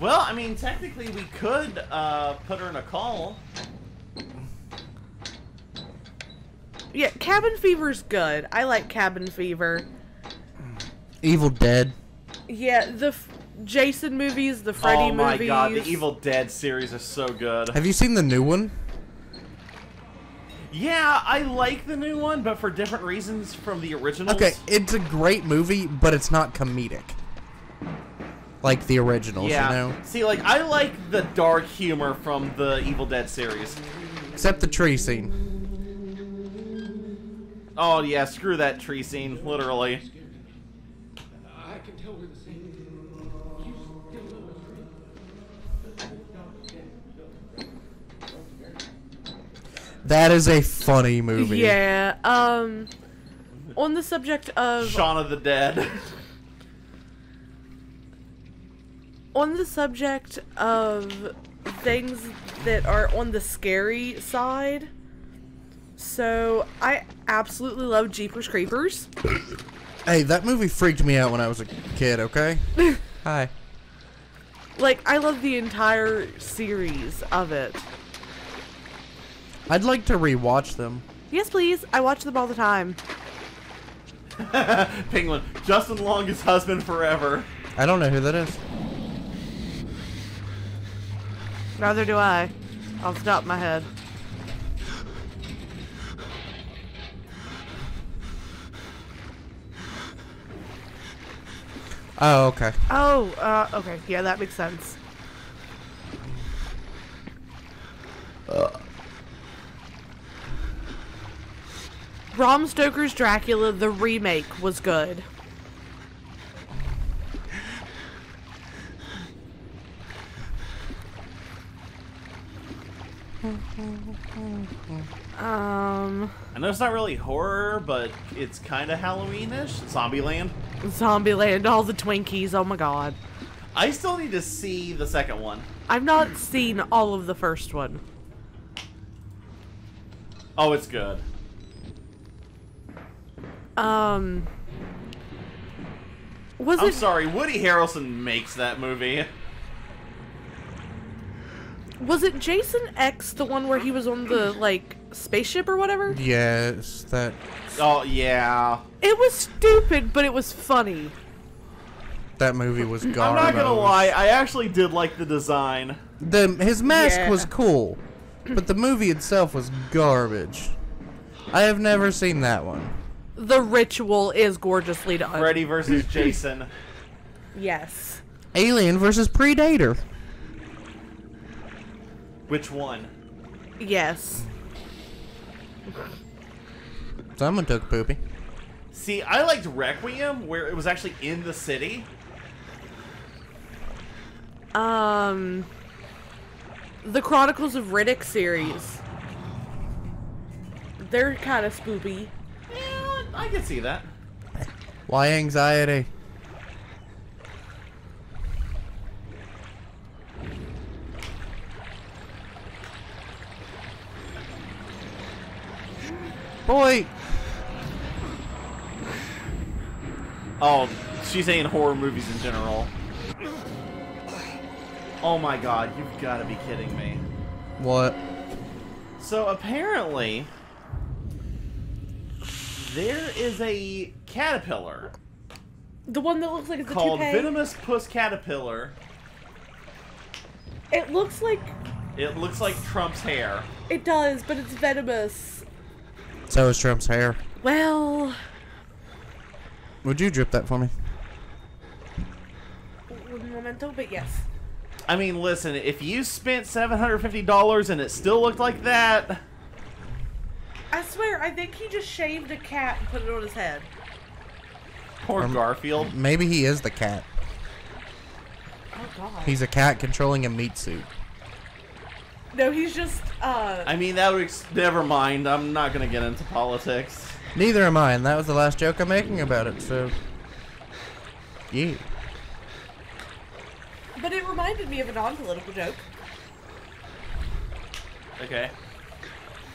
Well, I mean, technically we could put her in a call. Yeah, Cabin Fever's good. I like Cabin Fever. Evil Dead. Yeah, the Jason movies, the Freddy movies. Oh my god, the Evil Dead series is so good. Have you seen the new one? Yeah, I like the new one, but for different reasons from the original. Okay, it's a great movie, but it's not comedic. Like the originals, yeah. You know? See, like, I like the dark humor from the Evil Dead series. Except the tree scene. Oh, yeah, screw that tree scene, literally. That is a funny movie. Yeah, on the subject of... Shaun of the Dead. On the subject of things that are on the scary side, so I absolutely love Jeepers Creepers. Hey, that movie freaked me out when I was a kid, okay? Hi. Like, I love the entire series of it. I'd like to rewatch them. Yes, please. I watch them all the time. Penguin, Justin Long's husband forever. I don't know who that is. Neither do I. I'll stop my head. Oh, okay. Oh, okay. Yeah, that makes sense. Bram Stoker's Dracula, the remake, was good. I know it's not really horror, but it's kind of Halloween-ish. Zombieland. Zombieland, all the Twinkies, oh my god. I still need to see the second one. I've not seen all of the first one. Oh, it's good. I'm sorry, Woody Harrelson makes that movie. Was it Jason X, the one where he was on the, like, spaceship or whatever? Yes, that... Oh, yeah. It was stupid, but it was funny. That movie was garbage. I'm not gonna lie, I actually did like the design. His mask was cool, but the movie itself was garbage. I have never seen that one. The Ritual is gorgeously done. Freddy versus Jason. Yes. Alien versus Predator. Which one? Yes. Someone took poopy. See, I liked Requiem, where it was actually in the city. The Chronicles of Riddick series. They're kind of spoopy. Yeah, I can see that. Why anxiety? Boy. Oh, she's saying horror movies in general. Oh my god, you've got to be kidding me. What? So apparently, there is a caterpillar. The one that looks like it's a toupee? Called Venomous Puss Caterpillar. It looks like... It looks like Trump's hair. It does, but it's venomous. So is Trump's hair. Well... Would you drip that for me? One momento, but yes. I mean, listen, if you spent $750 and it still looked like that... I swear, I think he just shaved a cat and put it on his head. Poor Garfield. Maybe he is the cat. Oh, God. He's a cat controlling a meat suit. No, he's just, I mean, that would... Never mind. I'm not going to get into politics. Neither am I, and that was the last joke I'm making about it, so... Yeah. But it reminded me of a non-political joke. Okay.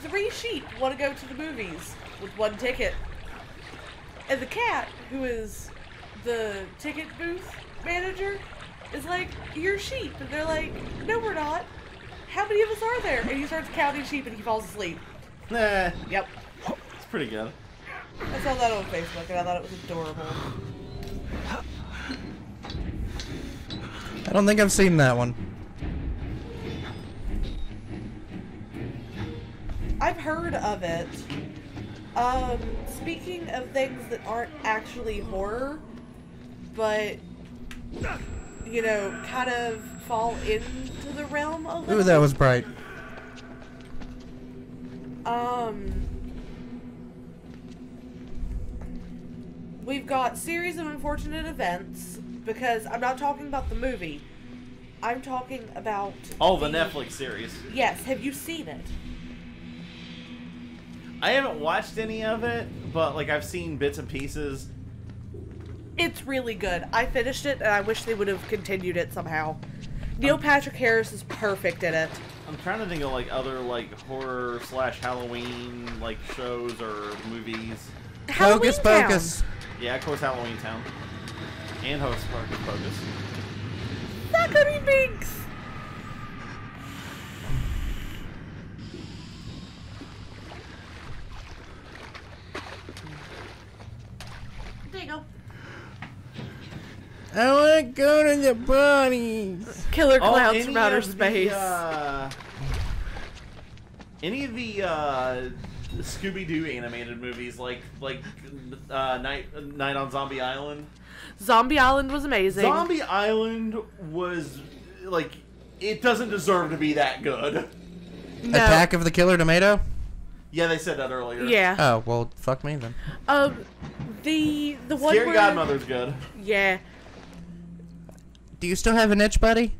3 sheep want to go to the movies with 1 ticket. And the cat, who is the ticket booth manager, is like, "You're sheep." And they're like, "No, we're not. How many of us are there?" And he starts counting sheep and he falls asleep. Nah. Yep. It's pretty good. I saw that on Facebook and I thought it was adorable. I don't think I've seen that one. I've heard of it. Speaking of things that aren't actually horror, but, you know, kind of fall into the realm a little. Ooh, that was bright. We've got Series of Unfortunate Events, because I'm not talking about the movie. I'm talking about... Oh, the Netflix series. Yes. Have you seen it? I haven't watched any of it, but, like, I've seen bits and pieces. It's really good. I finished it, and I wish they would have continued it somehow. Neil Patrick Harris is perfect in it. I'm trying to think of, like, other, like, horror / Halloween, like, shows or movies. Hocus Pocus. Yeah, of course, Halloween Town. And Hocus Pocus. Zachary Binks! There you go. I want to go to the bunnies. Killer clowns from outer space. Any of the Scooby-Doo animated movies, like Night on Zombie Island. Zombie Island was amazing. Zombie Island was, like, it doesn't deserve to be that good. No. Attack of the Killer Tomato? Yeah, they said that earlier. Yeah. Oh, well, fuck me then. The one Scary where... Godmother's good. Yeah. Do you still have an itch, buddy?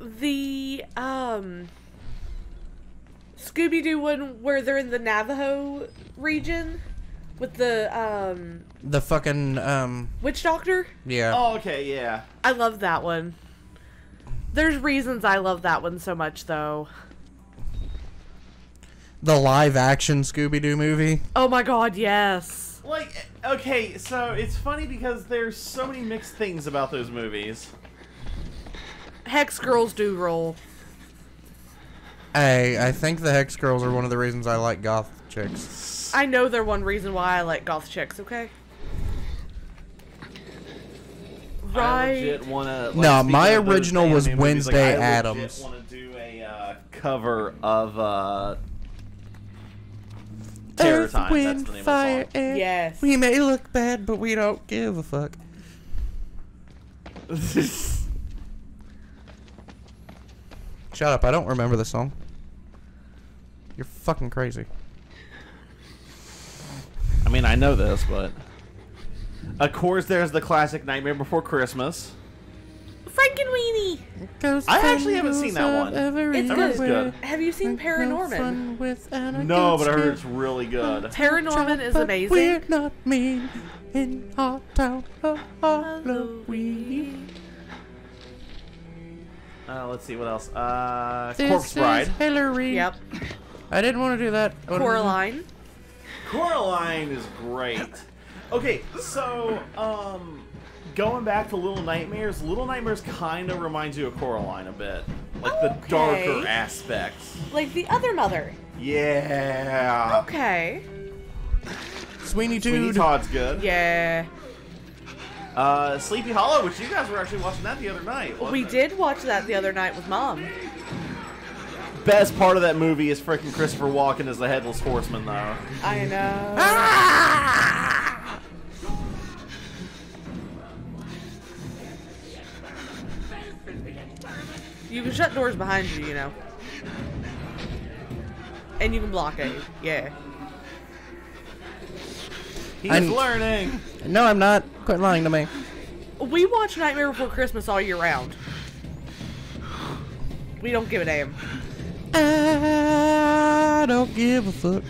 The, Scooby-Doo one where they're in the Navajo region with the fucking witch doctor. Yeah. Oh, okay. Yeah, I love that one. There's reasons I love that one so much, though. The live action Scooby-Doo movie. Oh my God, yes. Like, okay, so it's funny because there's so many mixed things about those movies. Hex girls do roll. Hey, I think the Hex Girls are one of the reasons I like goth chicks. I know they're one reason why I like goth chicks, okay? Right. I legit wanna, like, no, my original was Wednesday Addams. I want to do a cover of Terror Earth, Time. Wind, that's the name Fire, of the song. Yes. We may look bad, but we don't give a fuck. Shut up, I don't remember the song. You're fucking crazy. I mean, I know this, but... Of course, there's the classic Nightmare Before Christmas. Frankenweenie! I actually haven't seen that one. It's good. Have you seen Paranorman? No, but I heard it's really good. Paranorman is amazing. We're not mean in our town of Halloween. Let's see, what else? Corpse Bride. Hillary. Yep. I didn't want to do that. Coraline. Coraline is great. Okay, so, going back to Little Nightmares kind of reminds you of Coraline a bit. Like, okay. The darker aspects. Like the other mother. Yeah. Okay. Sweeney Todd. Sweeney Todd's good. Yeah. Sleepy Hollow, which you guys were actually watching that the other night. We did watch that the other night with Mom. Best part of that movie is freaking Christopher Walken as the Headless Horseman, though. I know. Ah! You can shut doors behind you, you know. And you can block it. Yeah. I'm learning! No, I'm not. Quit lying to me. We watch Nightmare Before Christmas all year round. We don't give a damn. I don't give a fuck.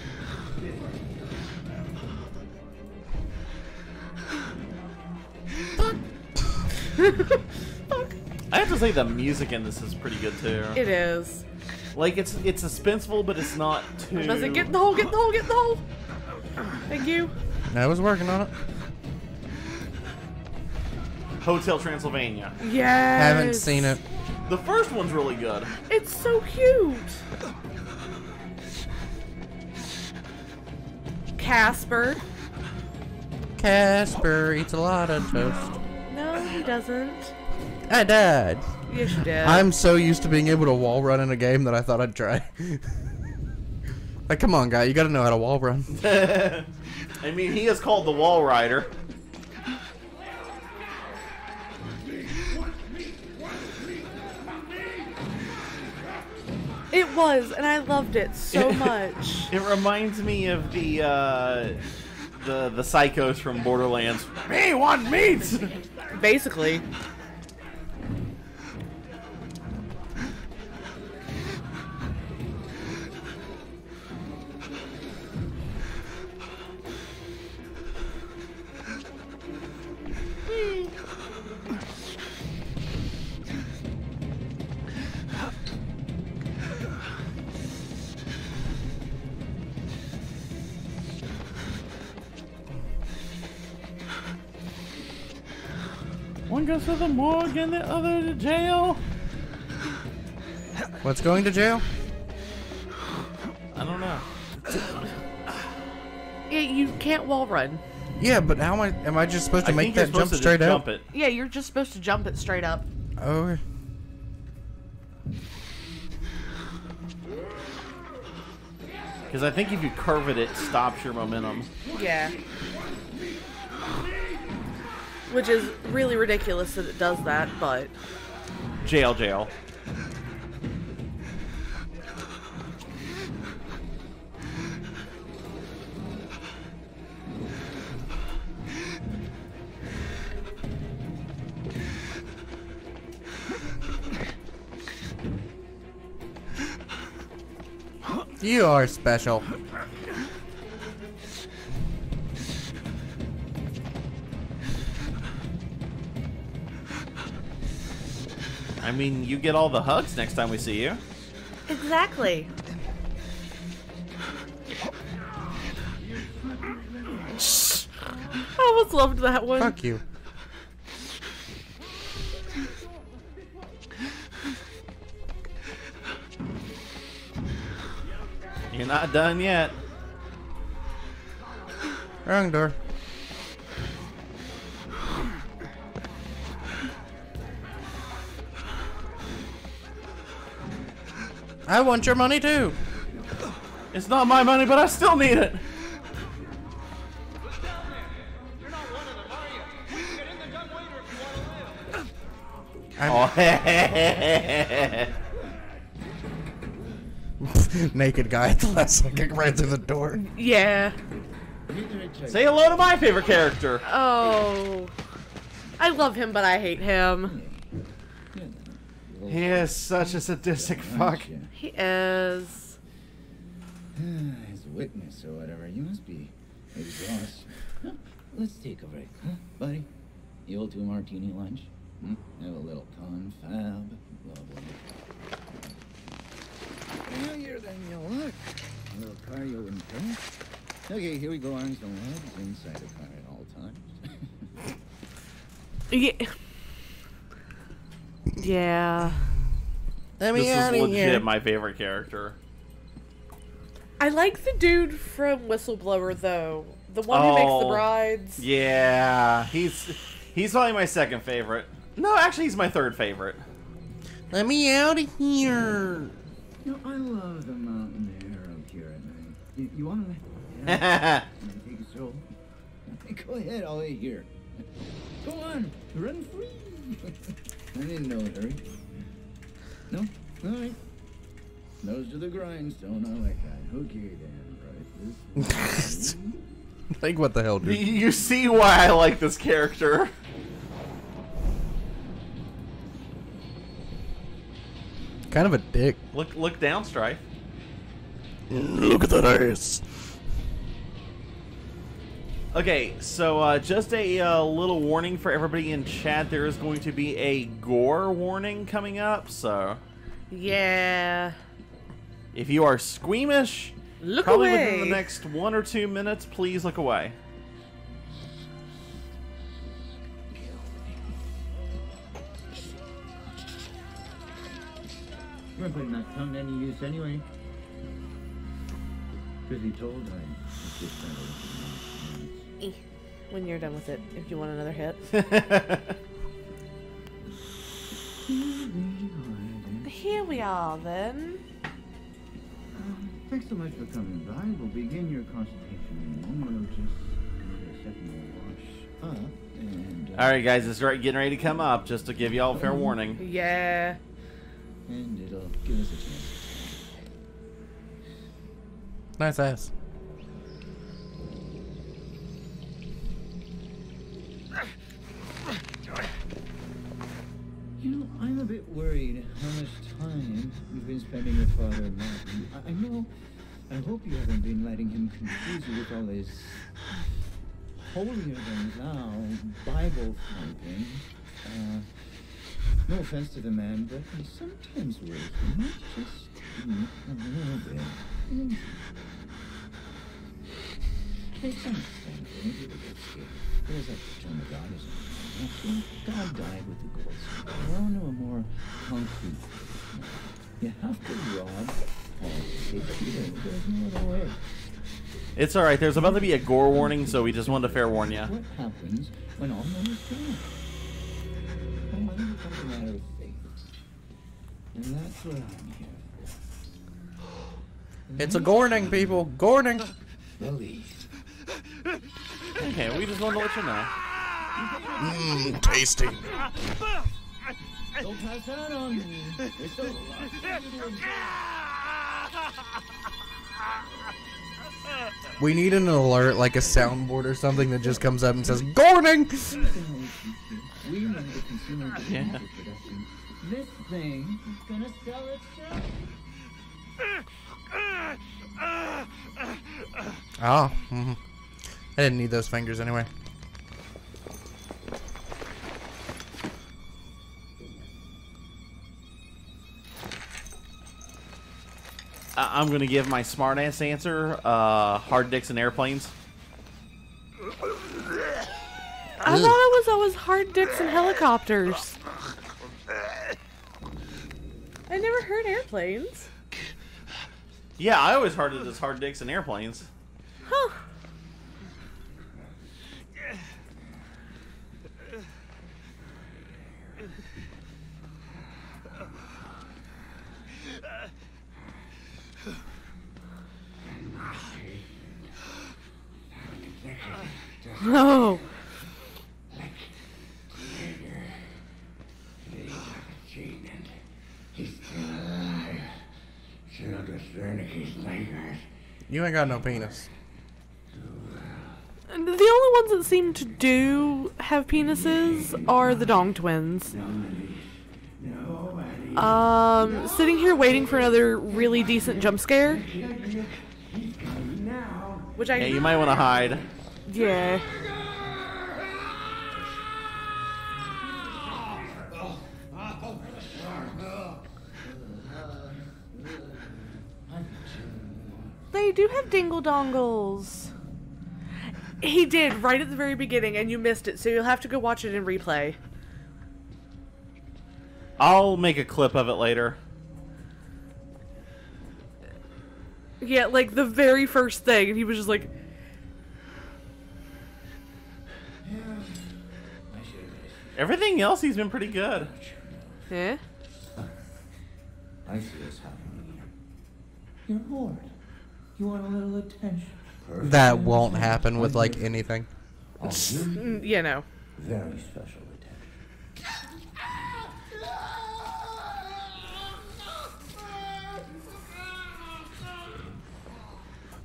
Fuck. I have to say the music in this is pretty good too. It is. Like it's suspenseful, but it's not too. Does it get in the hole? Get in the hole! Get in the hole! Thank you. I was working on it. Hotel Transylvania. Yes. I haven't seen it. The first one's really good. It's so cute. Casper. Casper eats a lot of toast. No, he doesn't. I died. Yes, you did. I'm so used to being able to wall run in a game that I thought I'd try. Like, come on, guy. You gotta know how to wall run. I mean, he is called the Wall Rider. It was, and I loved it so much. It reminds me of the psychos from Borderlands. Hey, want meat? Basically. One goes to the morgue and the other to jail. What's going to jail? I don't know. Yeah, you can't wall run. Yeah, but how am I just supposed to make that jump straight up? Yeah, you're just supposed to jump it straight up. Oh. Because I think if you curve it, it stops your momentum. Yeah. Which is really ridiculous that it does that, but... Jail, jail. You are special. I mean, you get all the hugs next time we see you. Exactly. I almost loved that one. Fuck you. You're not done yet. Wrong door. I want your money too. It's not my money, but I still need it. Naked guy at the last second ran through the door. Yeah. Say hello to my favorite character. Oh. I love him, but I hate him. He is such a sadistic fuck. He is. As a witness or whatever, you must be exhausted. Huh? Let's take a break, huh, buddy? The old two martini lunch? Hmm? Have a little confab. Blah, blah. Familiar than you look. A little cardio in front. Okay, here we go. Arms and legs inside the car at all times. Yeah. Yeah. Let me out of here. This is legit my favorite character. I like the dude from Whistleblower though. The one who makes the brides. Yeah. He's probably my second favorite. No, actually he's my third favorite. Let me out of here. No, I love the mountain air up here at night. You want to take a stroll? Go ahead, I'll wait here. Go on, run free. I didn't know it hurry. No? Alright. Nose to the grindstone, I like that. Okay then, right this like what the hell, dude? You see why I like this character. Kind of a dick. Look down, Strife. Look at that ass. Okay, so just a little warning for everybody in chat. There is going to be a gore warning coming up, so... Yeah. If you are squeamish, look probably away. Within the next 1 or 2 minutes, please look away. We're putting that tongue to any use anyway. Because he told him. When you're done with it, if you want another hit. Here we are then. Thanks so much for coming by. We'll begin your consultation in a moment. We'll just get a second wash up and. All right, guys, it's right getting ready to come up. Just to give y'all fair warning. Yeah. And it'll give us a chance. Nice ass. You know, I'm a bit worried how much time you've been spending with Father Martin. I know, I hope you haven't been letting him confuse you with all this holier-than-thou Bible thumping. No offense to the man, but I sometimes worry he might just be a little bit insane. Makes sense, maybe it'll get scared. There's that term of God is God died with the gold. We're on to a more concrete. You have to rob or take it. There's no other way. It's alright, there's about to be a gore warning, so we just wanted to fair warn you. What happens when all men is gone? Well, then it becomes a matter of faith. And that's what I'm here for. It's a gorning, people. Gorning! Believe. Okay, we just wanted to let you know. Mmm, tasty. Don't pass out on me. There's still a lot to. We need an alert, like a soundboard or something that just comes up and says, "Gordon!" We know the consumer production. This thing is gonna sell itself. Oh, mm-hmm. I didn't need those fingers anyway. I'm going to give my smart-ass answer, hard dicks and airplanes. I thought it was always hard dicks and helicopters. I never heard airplanes. Yeah, I always heard it as hard dicks and airplanes. Huh. No. You ain't got no penis. The only ones that seem to do have penises are the Dong twins. Sitting here waiting for another really decent jump scare. Which I yeah, you might want to hide. Yeah. They do have dingle dongles. He did right at the very beginning, and you missed it, so you'll have to go watch it in replay. I'll make a clip of it later. Yeah, like the very first thing, and he was just like. Everything else, he's been pretty good. Yeah? I see what's happening here. You're bored. You want a little attention. That won't happen with, like, anything. You know. Very special attention.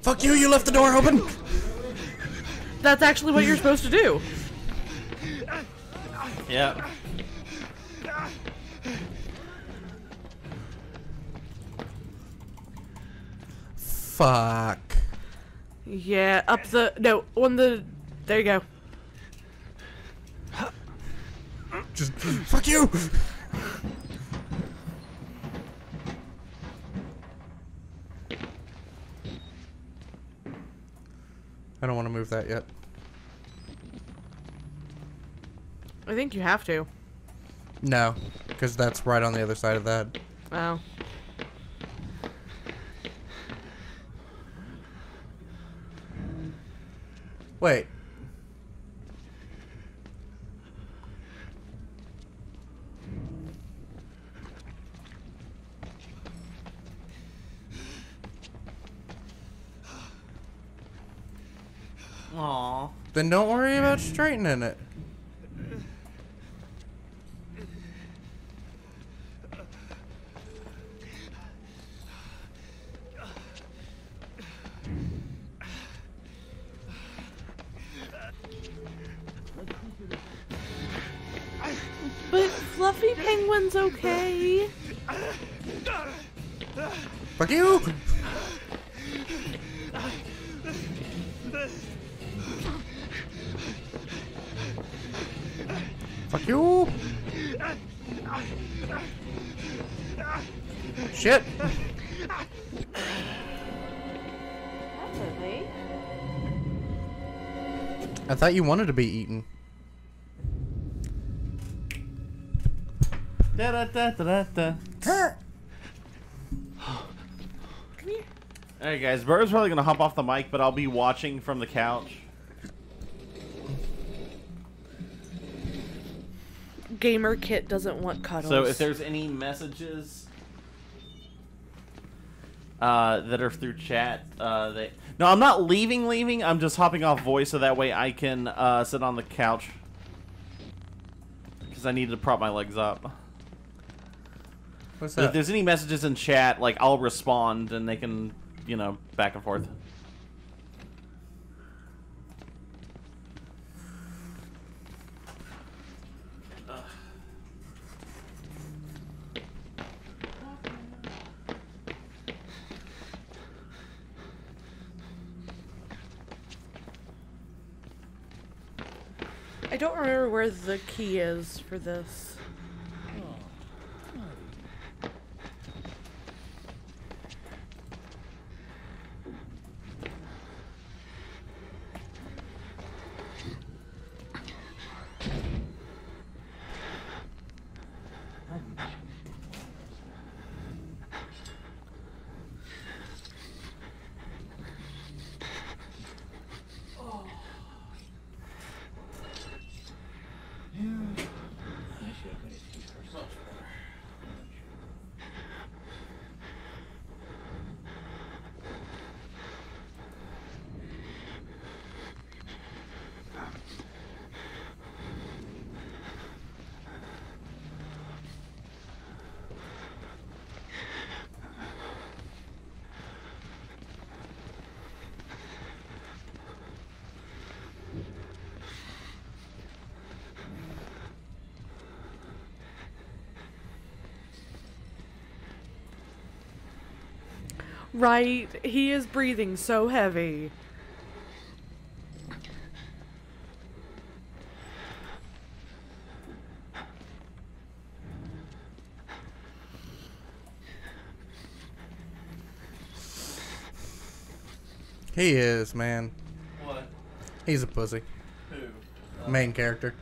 Fuck you, you left the door open! That's actually what you're supposed to do. Yeah. Fuck. Yeah, up the... No, on the... There you go. Just... Fuck you! I don't want to move that yet. I think you have to. No, because that's right on the other side of that. Oh. Wait. Aww. Then don't worry about straightening it. Okay. Fuck you! Fuck you! Shit! That's okay. I thought you wanted to be eaten. Da da da da da. Come here. Alright guys, Bird's probably gonna hop off the mic, but I'll be watching from the couch. Gamer Kit doesn't want cuddles. So if there's any messages that are through chat, they... No, I'm not leaving, I'm just hopping off voice so that way I can sit on the couch. Because I needed to prop my legs up. What's that? If there's any messages in chat, like, I'll respond and they can, you know, back and forth. I don't remember where the key is for this. Right, he is breathing so heavy. He is, man. What? He's a pussy. Who? Main character.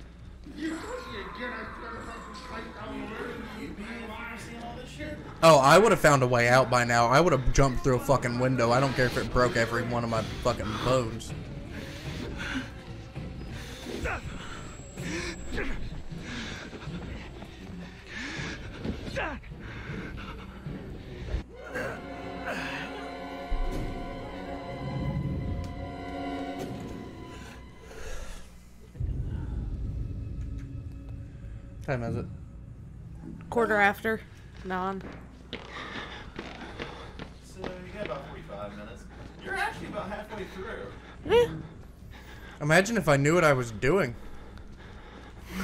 Oh, I would have found a way out by now. I would have jumped through a fucking window. I don't care if it broke every one of my fucking bones. What time is it? 1/4 after. Non. So you got about 45 minutes. You're actually about halfway through. Yeah. Imagine if I knew what I was doing.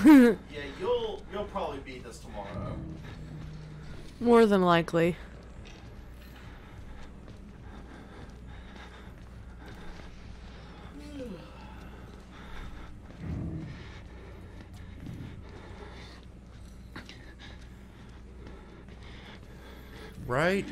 Yeah, you'll probably beat this tomorrow. More than likely. Right?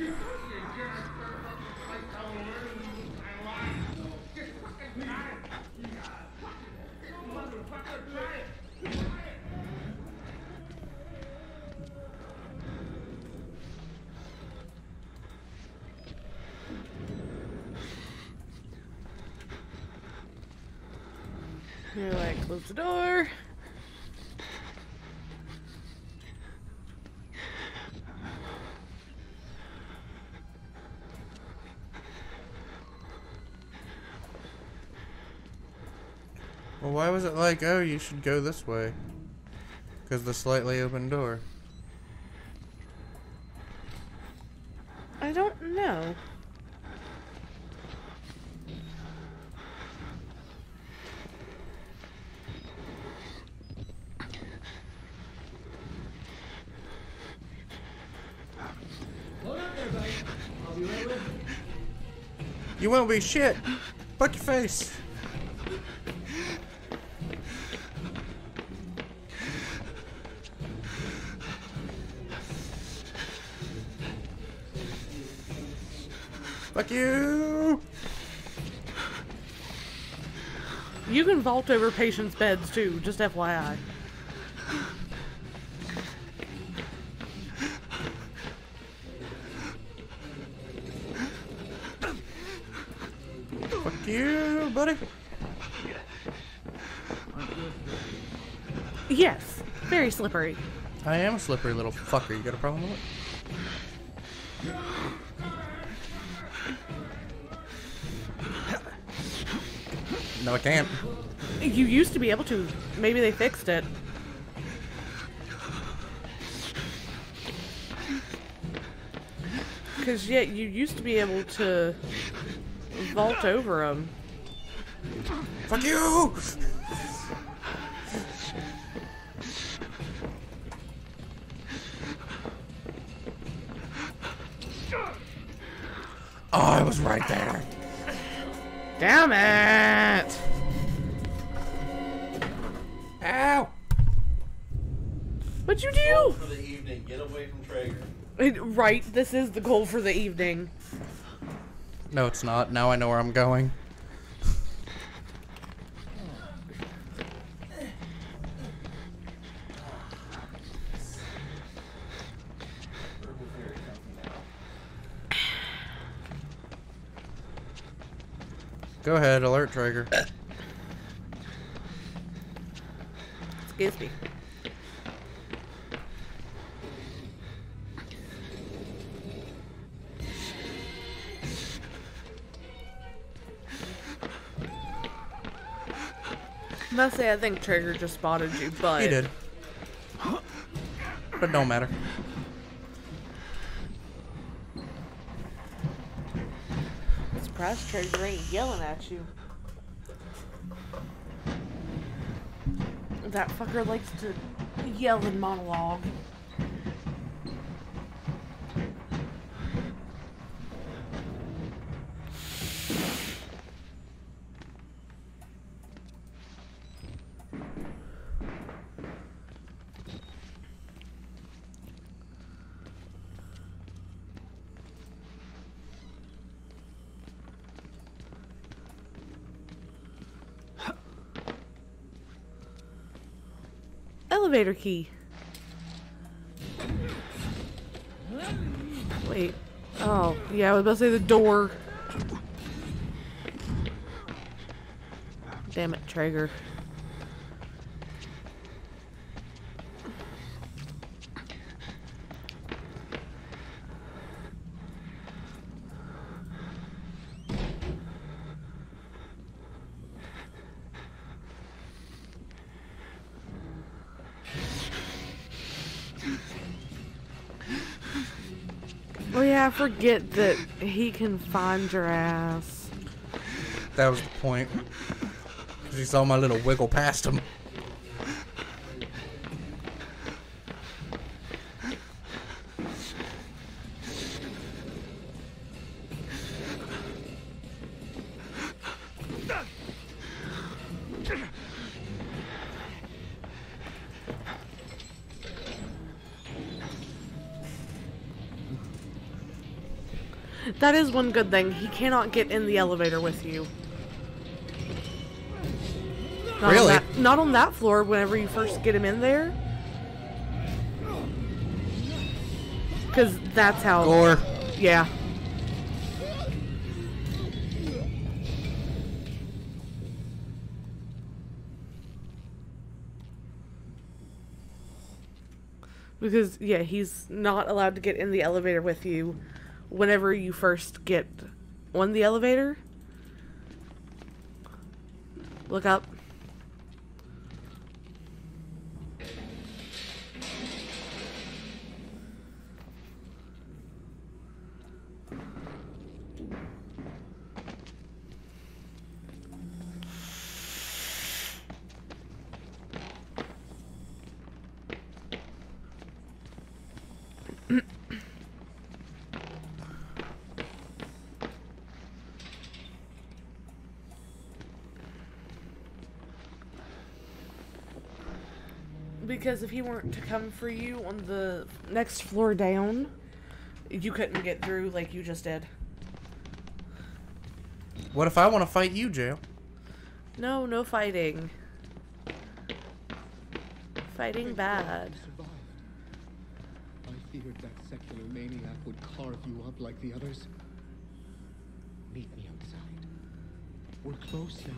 You're like, close the door. Well, why was it like, oh, you should go this way? Because the slightly open door. I don't know. You won't be shit. Fuck your face. Fuck you. You can vault over patients' beds too, just FYI. You, buddy? Yes. Very slippery. I am a slippery little fucker. You got a problem with it? No, I can't. You used to be able to. Maybe they fixed it. Because, yeah, you used to be able to... vault over him. Fuck you! Oh, I was right there. Damn it! Ow! What'd you do? Goal for the evening. Get away from Traeger. Right, this is the goal for the evening. No, it's not. Now I know where I'm going. Go ahead, alert Traeger. Excuse me. I must say, I think Traeger just spotted you, but... He did. But don't matter. I'm surprised Traeger ain't yelling at you. That fucker likes to yell and monologue. Elevator key. Wait. Oh, yeah, I was about to say the door. Damn it, Traeger. I forget that he can find your ass. That was the point. Because he saw my little wiggle past him. That is one good thing. He cannot get in the elevator with you. Really? Not on that floor whenever you first get him in there. Because that's how... Gore. Yeah. Because, yeah, he's not allowed to get in the elevator with you whenever you first get on the elevator. Look up. Because if he weren't to come for you on the next floor down, you couldn't get through like you just did. What if I want to fight you, Jail? No, no fighting. Fighting bad. I feared that secular maniac would carve you up like the others. Meet me outside. We're close now.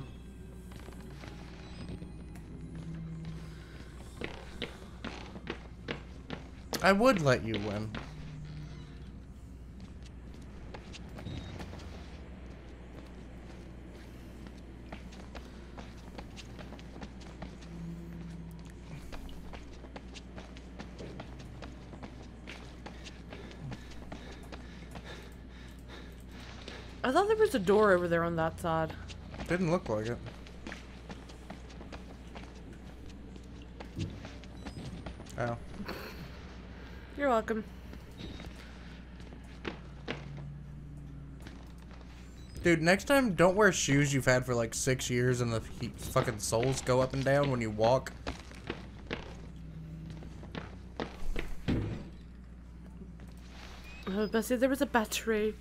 I would let you win. I thought there was a door over there on that side. Didn't look like it. Oh. You're welcome. Dude, next time, don't wear shoes you've had for like 6 years and the fucking soles go up and down when you walk. Oh, Bessie, there was a battery.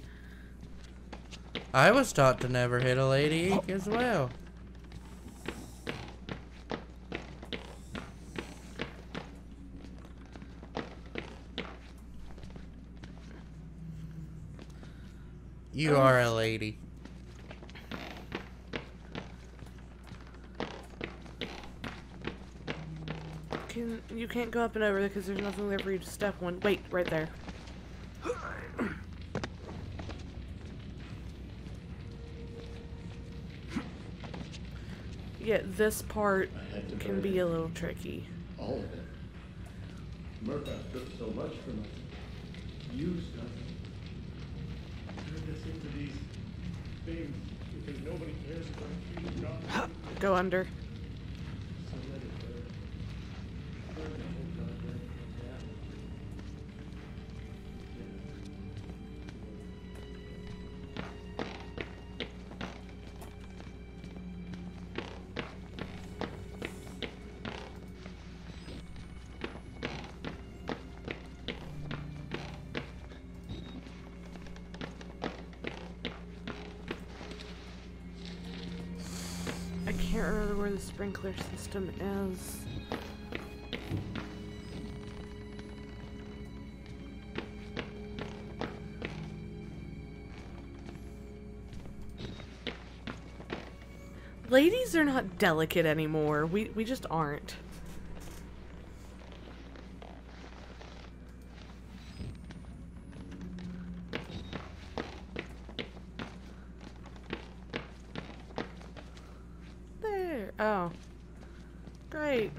I was taught to never hit a lady as well. You are a lady. You can't go up and over because there's nothing there for you to step on. Wait, right there. Yeah, this part can be a little tricky. All of it. Murdoch took so much from us. Used us. Into these things because nobody cares about you. Go under. I can't remember where the sprinkler system is. Ladies are not delicate anymore. We just aren't. Oh. Great.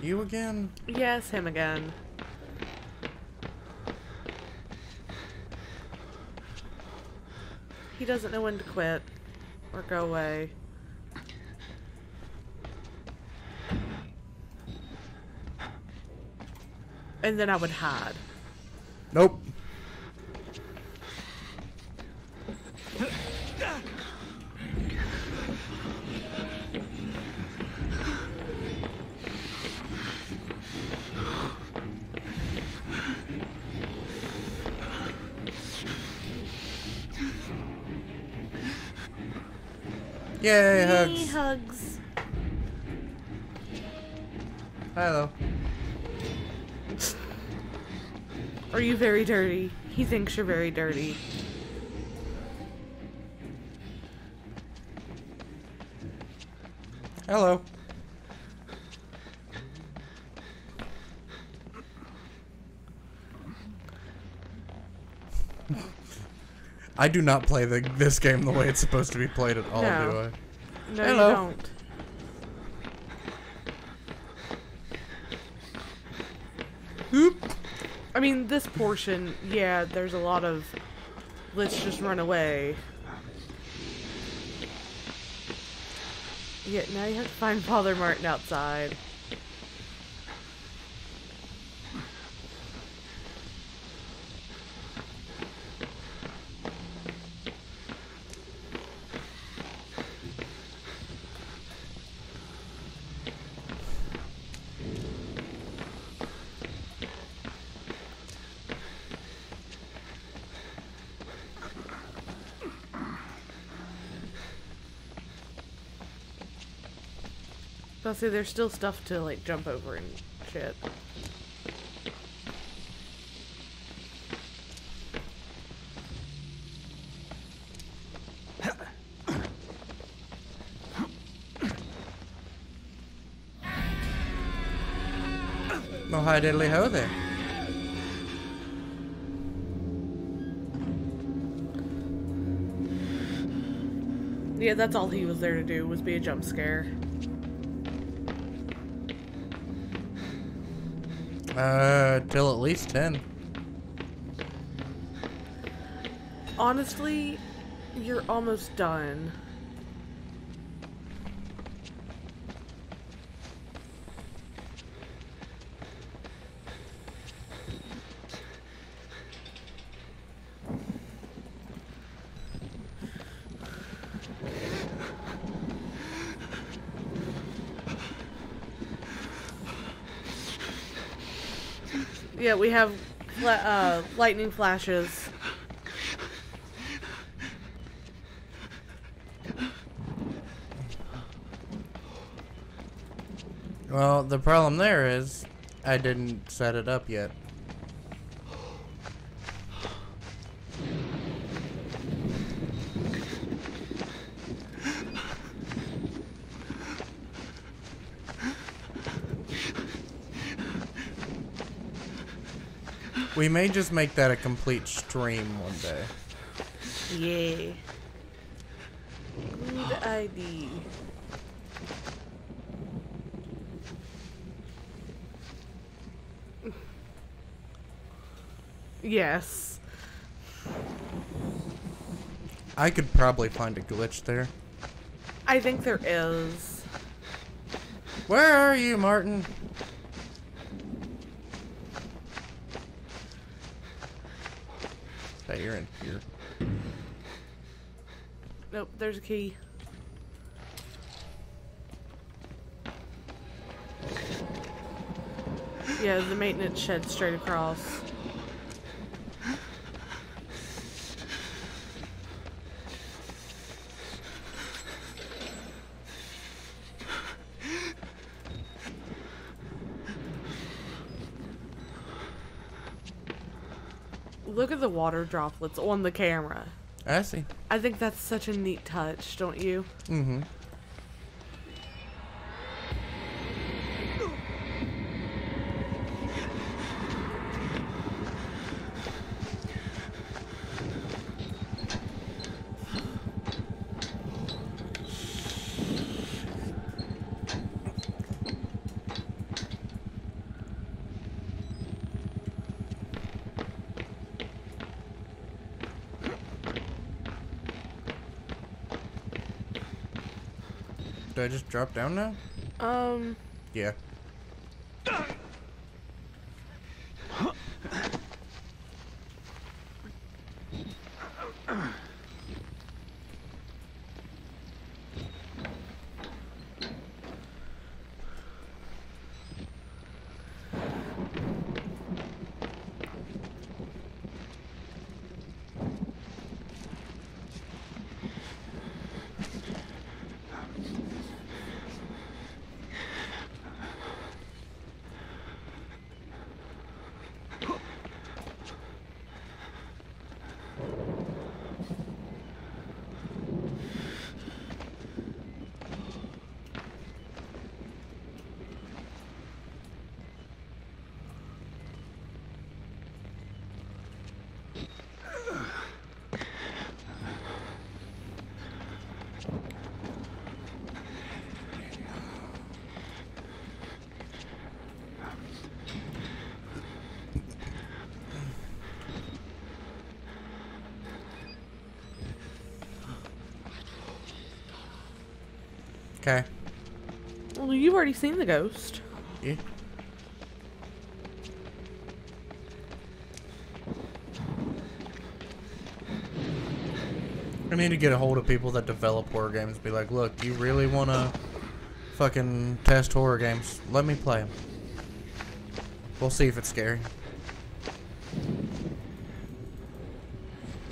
You again? Yes, him again. He doesn't know when to quit or go away. And then I would hide. Nope. Yay, hugs. Yay, hugs. Hello. Are you very dirty? He thinks you're very dirty. Hello. I do not play this game the way it's supposed to be played at all, no. Do I? No, hello. You don't. Oop. I mean, this portion, yeah, there's a lot of, let's just run away. Yeah, now you have to find Father Martin outside. I'll say there's still stuff to like jump over and shit. Oh, hi diddly ho there. Yeah, that's all he was there to do, was be a jump scare. Till at least 10. Honestly, you're almost done. Yeah, we have lightning flashes. Well, the problem there is I didn't set it up yet. We may just make that a complete stream one day. Yay. Good ID. Yes. I could probably find a glitch there. I think there is. Where are you, Martin? Hey, you're in here. Nope, there's a key. Yeah, the maintenance shed straight across. Look at the water droplets on the camera. I see. I think that's such a neat touch, don't you? Mm-hmm. Do I just drop down now? Yeah. Okay. Well, you've already seen the ghost. Yeah. I need to get a hold of people that develop horror games and be like, look, you really want to fucking test horror games? Let me play them. We'll see if it's scary.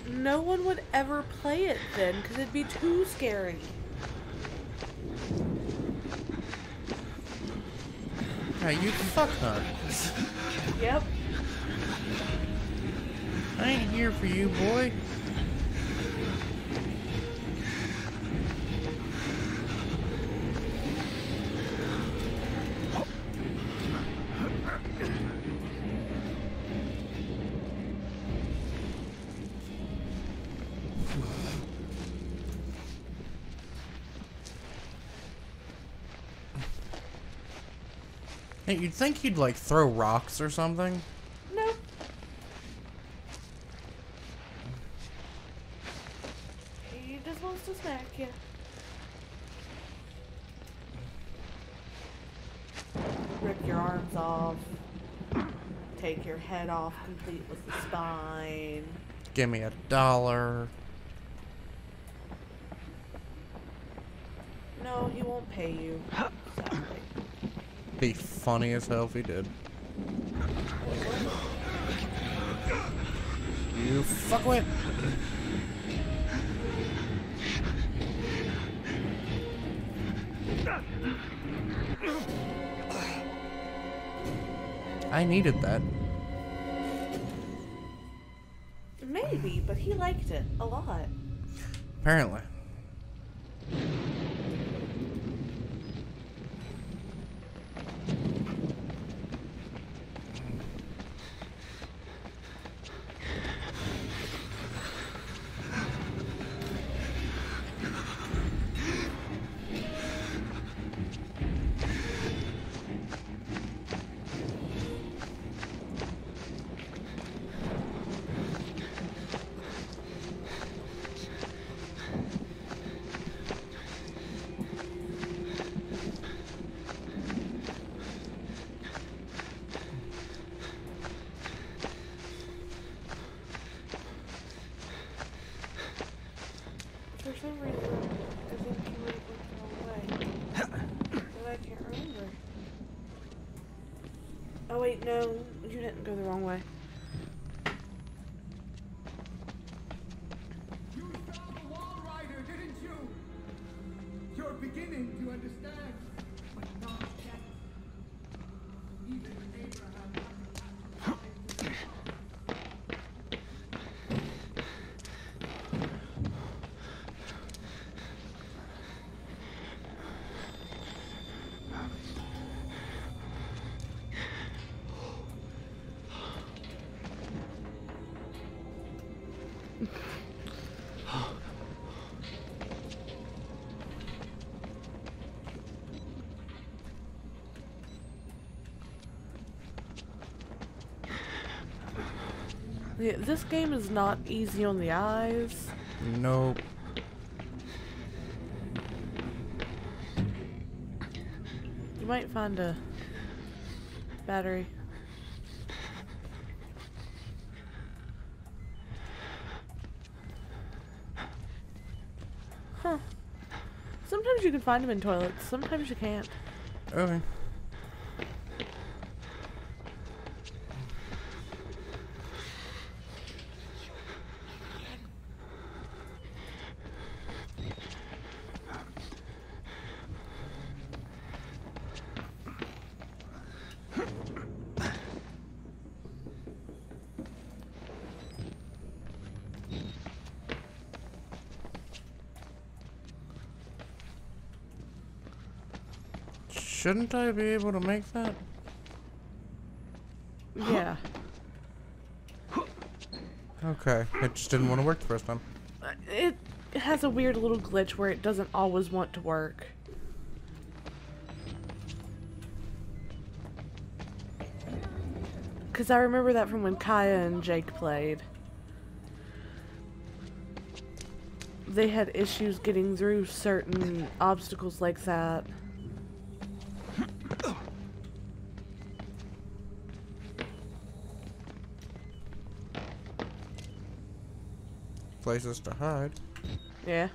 No one would ever play it then, because it'd be too scary. You fucking. Yep. I ain't here for you, boy. You'd think you'd, like, throw rocks or something. No. He just wants to smack you. Rip your arms off. Take your head off, complete with the spine. Give me $1. No, he won't pay you. Sorry. Be funny as hell if he did. You fuckwit! I needed that. Maybe, but he liked it a lot. Apparently. No, you didn't go the wrong way. You saw the Wall Rider, didn't you? You're beginning to understand, but not yet. Even this game is not easy on the eyes. Nope. You might find a battery. Huh. Sometimes you can find them in toilets, sometimes you can't. Okay. Shouldn't I be able to make that? Yeah. Okay, it just didn't want to work the first time. It has a weird little glitch where it doesn't always want to work. Because I remember that from when Kaya and Jake played. They had issues getting through certain obstacles like that. Places to hide. Yeah.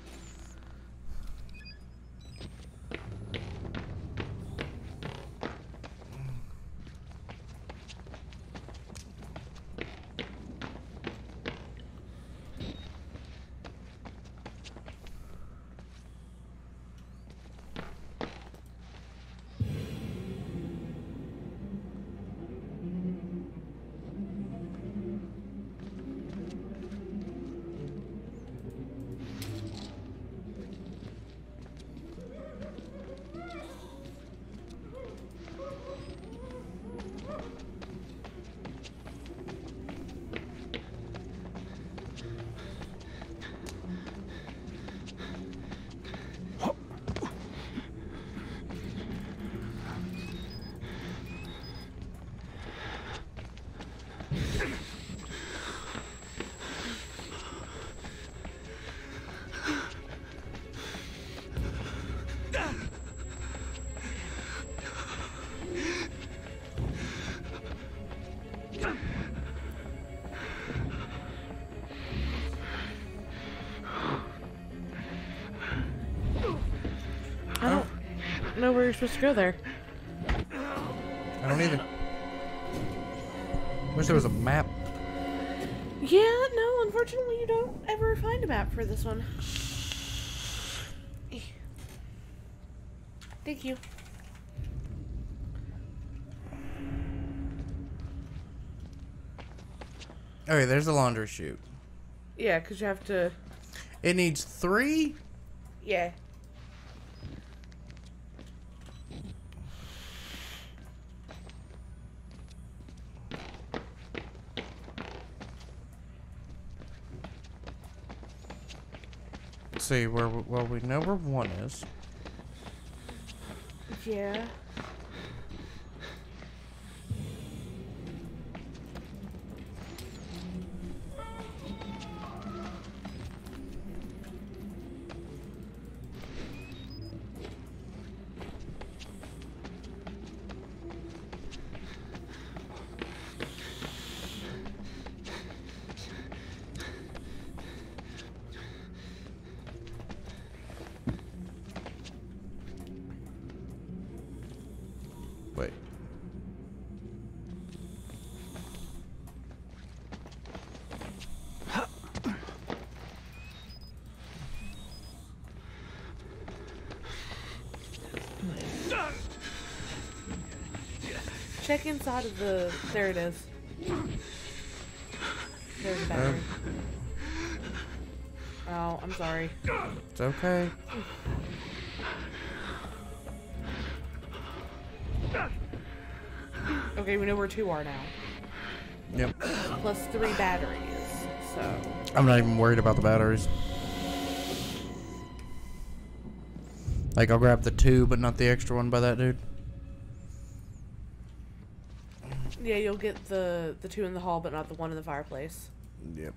Know where you're supposed to go there. I don't either. Wish there was a map. Yeah, no, unfortunately you don't ever find a map for this one. Thank you. Okay, there's the laundry chute. Yeah, because you have to... It needs 3? Yeah. See where, well, we know where 1 is. Yeah. Check inside of the... There it is. There's the battery. Oh, I'm sorry. It's okay. Okay, we know where 2 are now. Yep. Plus 3 batteries, so... I'm not even worried about the batteries. Like, I'll grab the 2, but not the extra one by that dude. Yeah, you'll get the 2 in the hall, but not the 1 in the fireplace. Yep.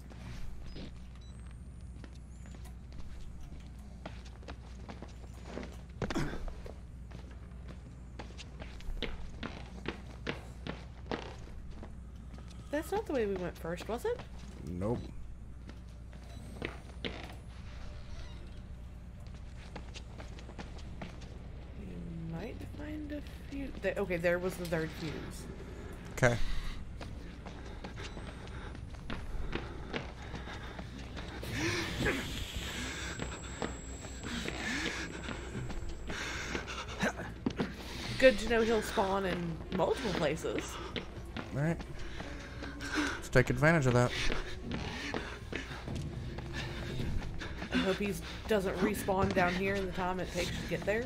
That's not the way we went first, was it? Nope. You might find a fuse. Okay, there was the third fuse. Okay. Good to know he'll spawn in multiple places. All right. Let's take advantage of that. I hope he doesn't respawn down here in the time it takes to get there.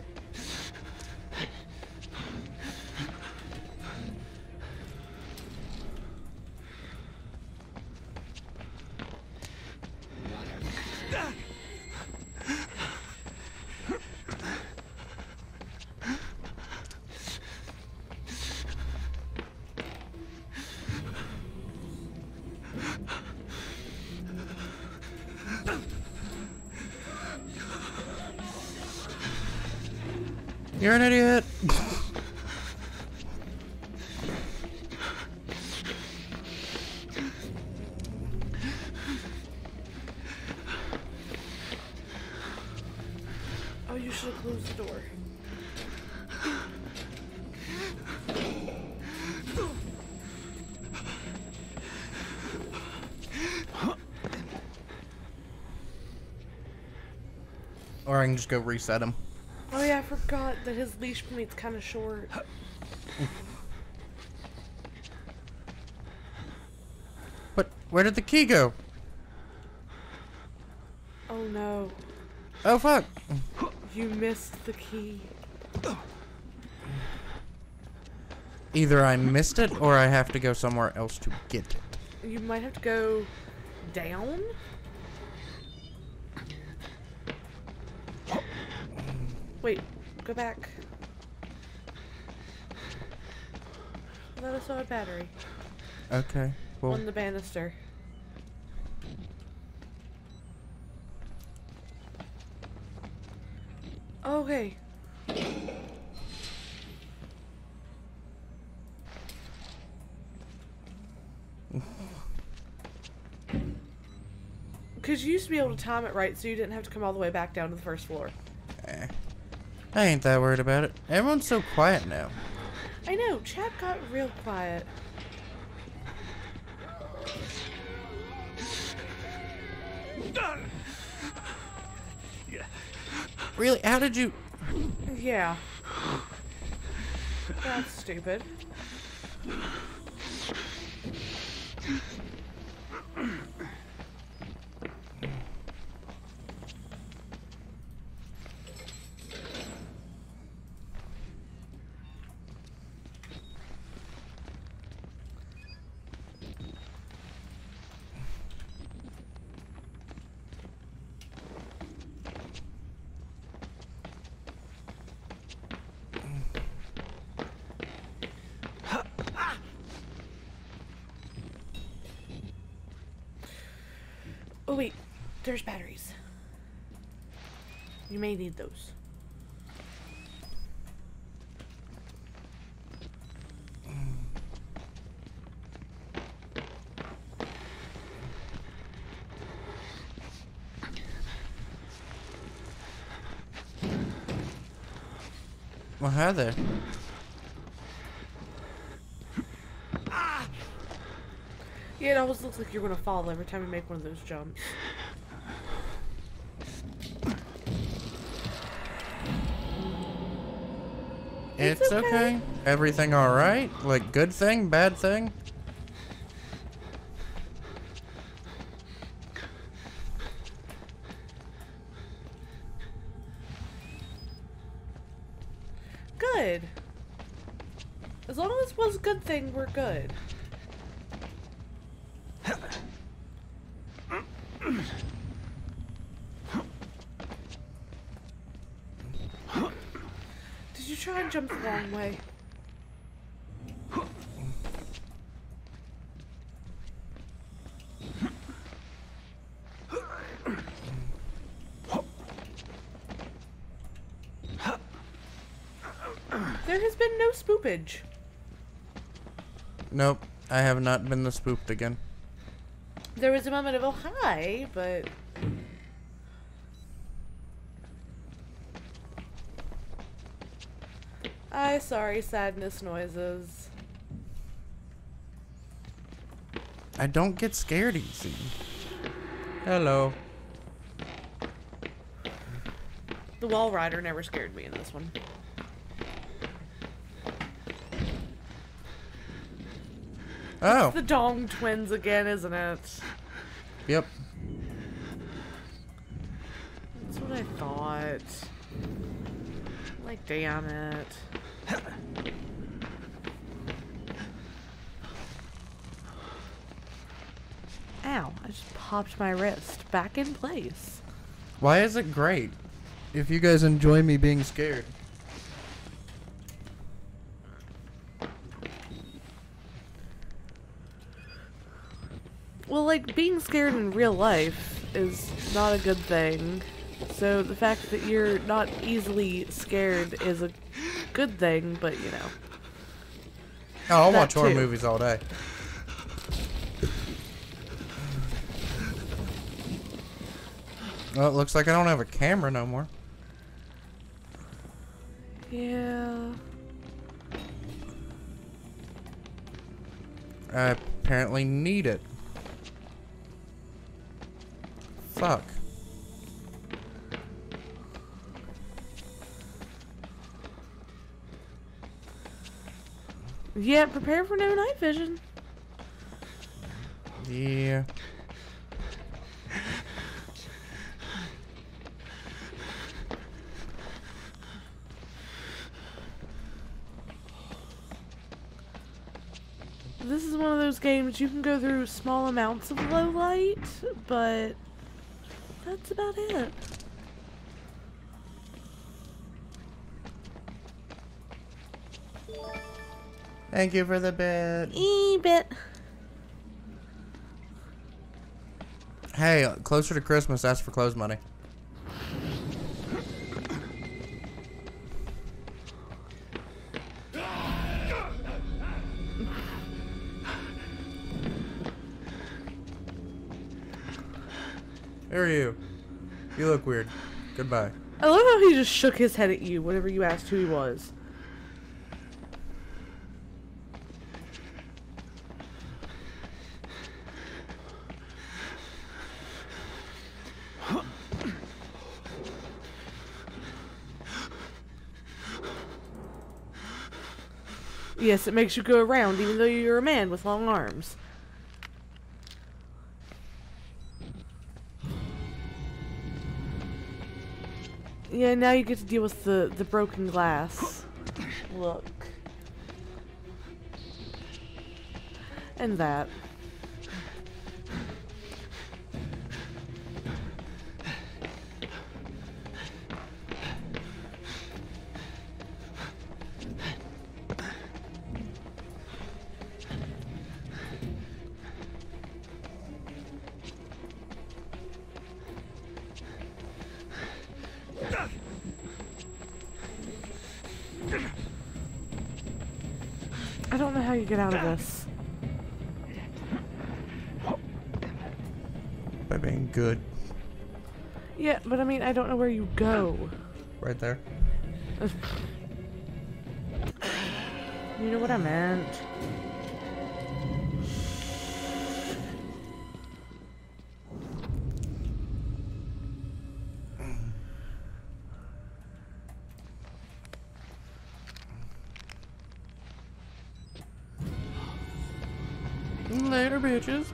You're an idiot! Oh, you should have closed the door. Or I can just go reset him. Oh yeah, I forgot that his leash meat's kind of short. But where did the key go? Oh no. Oh fuck. You missed the key. Either I missed it or I have to go somewhere else to get it. You might have to go down? Wait, go back. I thought I saw a battery. Okay. Well. On the banister. Okay. Because you used to be able to time it right so you didn't have to come all the way back down to the first floor. I ain't that worried about it. Everyone's so quiet now. I know. Chad got real quiet. Really? How did you... Yeah. That's stupid. Oh wait, there's batteries. You may need those. Well, hi there. Yeah, it always looks like you're gonna fall every time you make one of those jumps. It's okay. Everything alright? Like, good thing? Bad thing? Good. As long as it was a good thing, we're good. Jump the wrong way. There has been no spoopage. Nope. I have not been this spooked again. There was a moment of, oh, hi, but... I sorry, sadness noises. I don't get scared easy. Hello. The Wall Rider never scared me in this one. Oh. It's the Dong twins again, isn't it? Yep. That's what I thought. Like, damn it. Ow, I just popped my wrist back in place. Why is it great if you guys enjoy me being scared? Well, like, being scared in real life is not a good thing. So the fact that you're not easily scared is a good thing, but you know. Oh, I'll watch horror movies all day. Well, it looks like I don't have a camera no more. Yeah. I apparently need it. Fuck. Yeah, prepare for no night vision. Yeah. This is one of those games you can go through small amounts of low light, but that's about it. Thank you for the bit. Bit. Hey, closer to Christmas, ask for clothes money. Who are you? You look weird. Goodbye. I love how he just shook his head at you whenever you asked who he was. Yes, it makes you go around even though you're a man with long arms. Yeah, now you get to deal with the broken glass. Look. And that. Get out of this. By being good. Yeah, but I mean, I don't know where you go. Right there. You know what I meant. Later, bitches.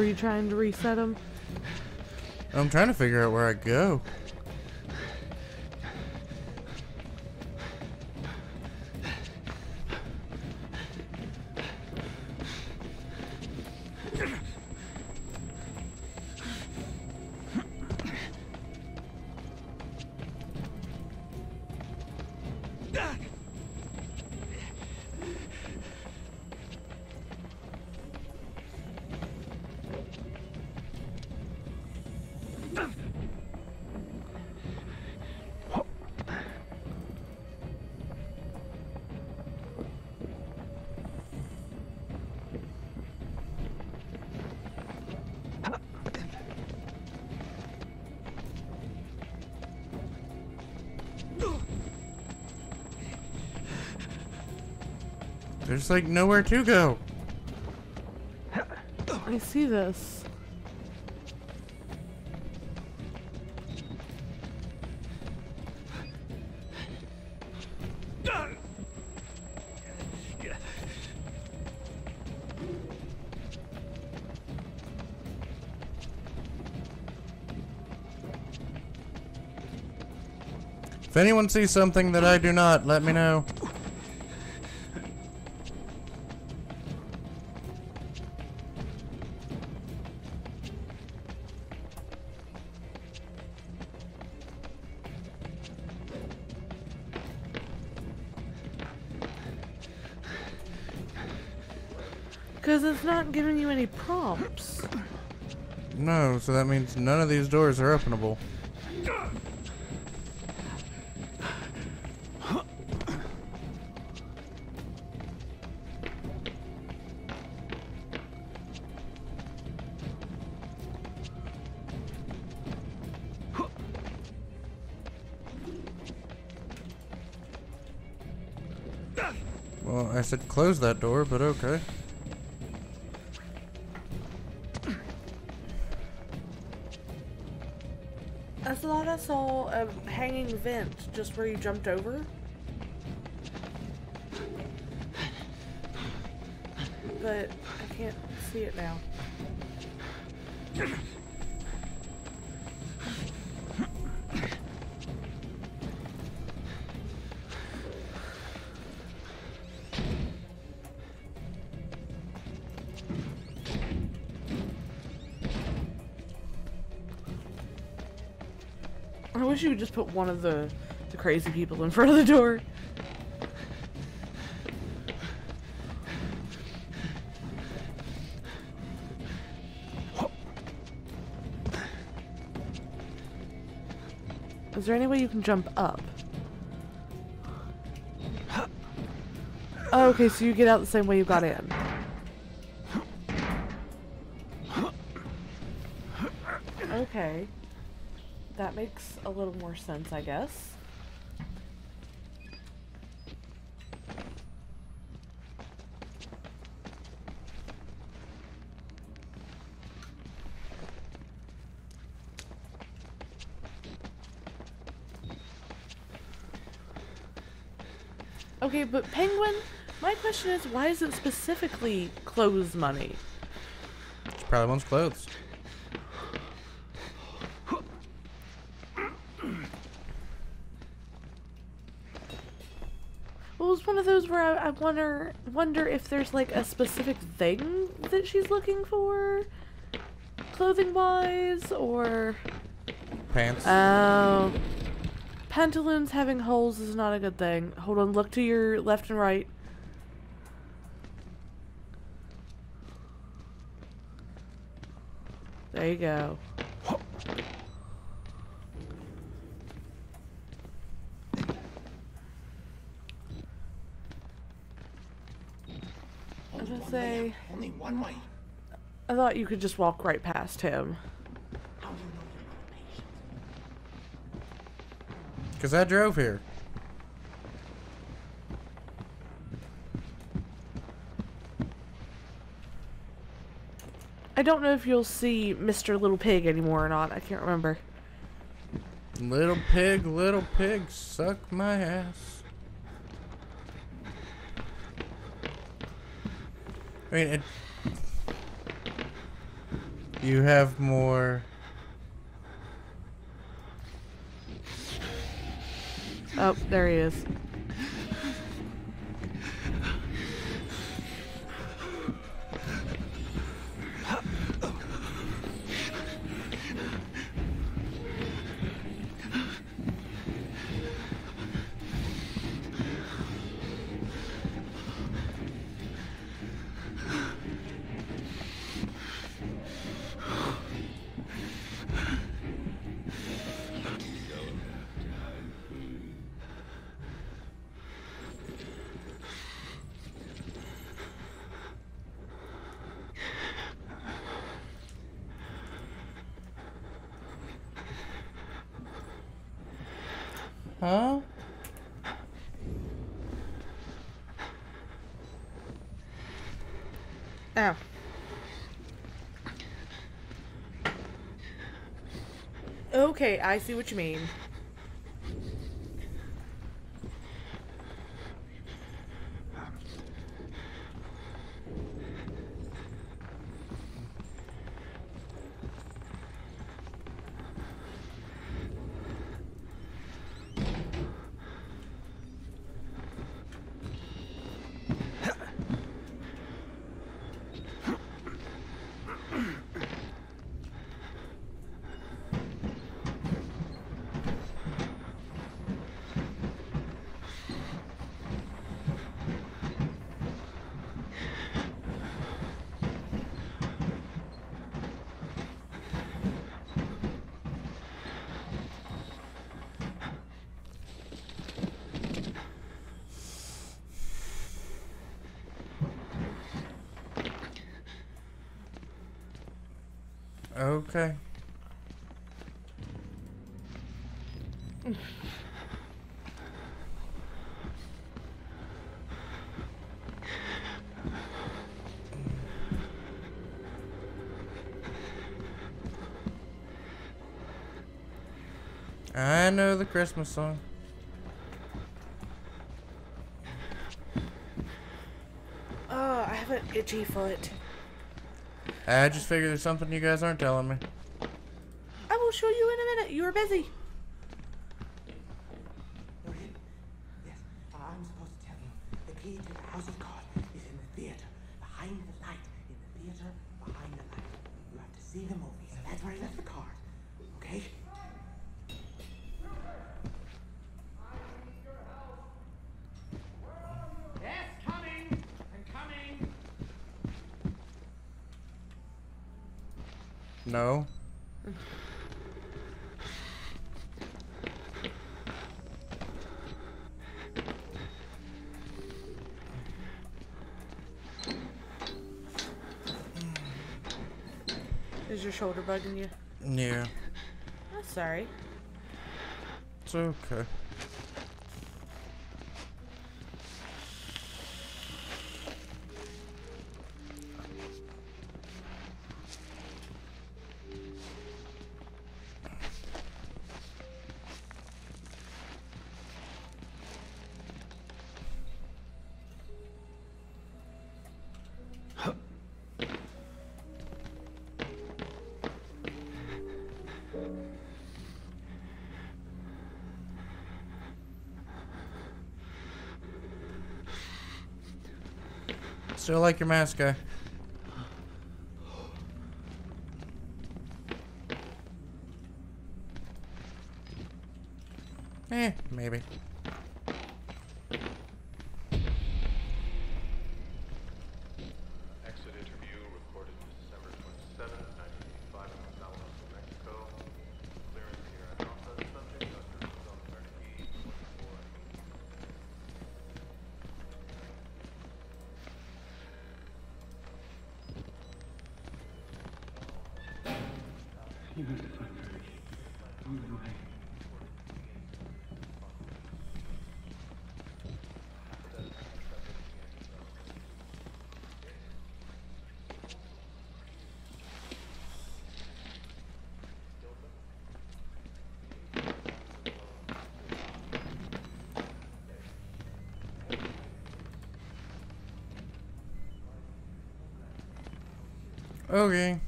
Were you trying to reset them? I'm trying to figure out where I go. There's like nowhere to go. I see this. If anyone sees something that I do not, let me know. Because it's not giving you any prompts. No, so that means none of these doors are openable. Well, I said close that door, but okay. I saw a hanging vent just where you jumped over. But I can't see it now. I wish you would just put one of the crazy people in front of the door. Is there any way you can jump up? Oh, okay, so you get out the same way you got in. Okay. That makes a little more sense, I guess. Okay, but Penguin, my question is, why is it specifically clothes money? She probably wants clothes. Where I wonder if there's like a specific thing that she's looking for, clothing wise, or pants. Pantaloons having holes is not a good thing. Hold on, look to your left and right. There you go. Say, only one way. I thought you could just walk right past him. Because I drove here. I don't know if you'll see Mr. Little Pig anymore or not. I can't remember. Little Pig, suck my ass. I mean, You have more. Oh, there he is. Huh? Ow. Okay, I see what you mean. Okay. I know the Christmas song. Oh, I have an itchy foot. I just figured there's something you guys aren't telling me. I will show you in a minute. You were busy. Lorraine, yes, I'm supposed to tell you. The key to the house of God is in the theater, behind the light. In the theater, behind the light. You have to see the movies. That's where I left the card. Okay? No. Is your shoulder bugging you? Yeah. I'm sorry. It's okay. Still like your mask, guy. Eh, maybe. Exit interview recorded December 27, 1985 in Los Alamos, New Mexico. Clearance here at Alpha. Subject under Zone 30E 24. Okay.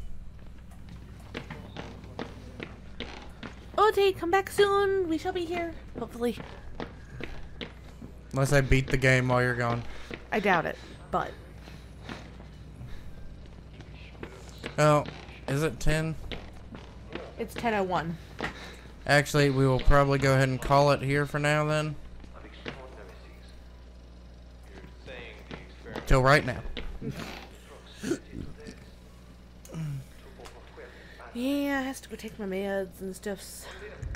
holiday. Come back soon. We shall be here, hopefully. Unless I beat the game while you're gone. I doubt it, but... Oh, is it 10? It's 10:01. Actually, we will probably go ahead and call it here for now, then. Till right now. Yeah, I have to go take my meds and stuffs.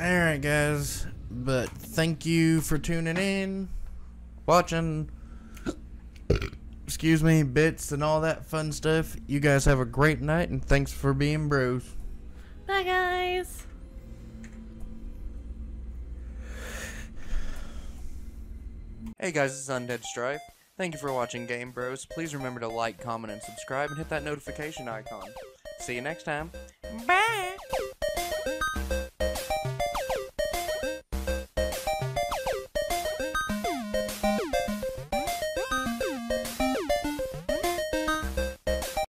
Alright, guys. But thank you for tuning in, watching, excuse me, bits and all that fun stuff. You guys have a great night, and thanks for being bros. Bye, guys. Hey, guys, it's Undead Strife. Thank you for watching Game Bros. Please remember to like, comment, and subscribe, and hit that notification icon. See you next time. Bye!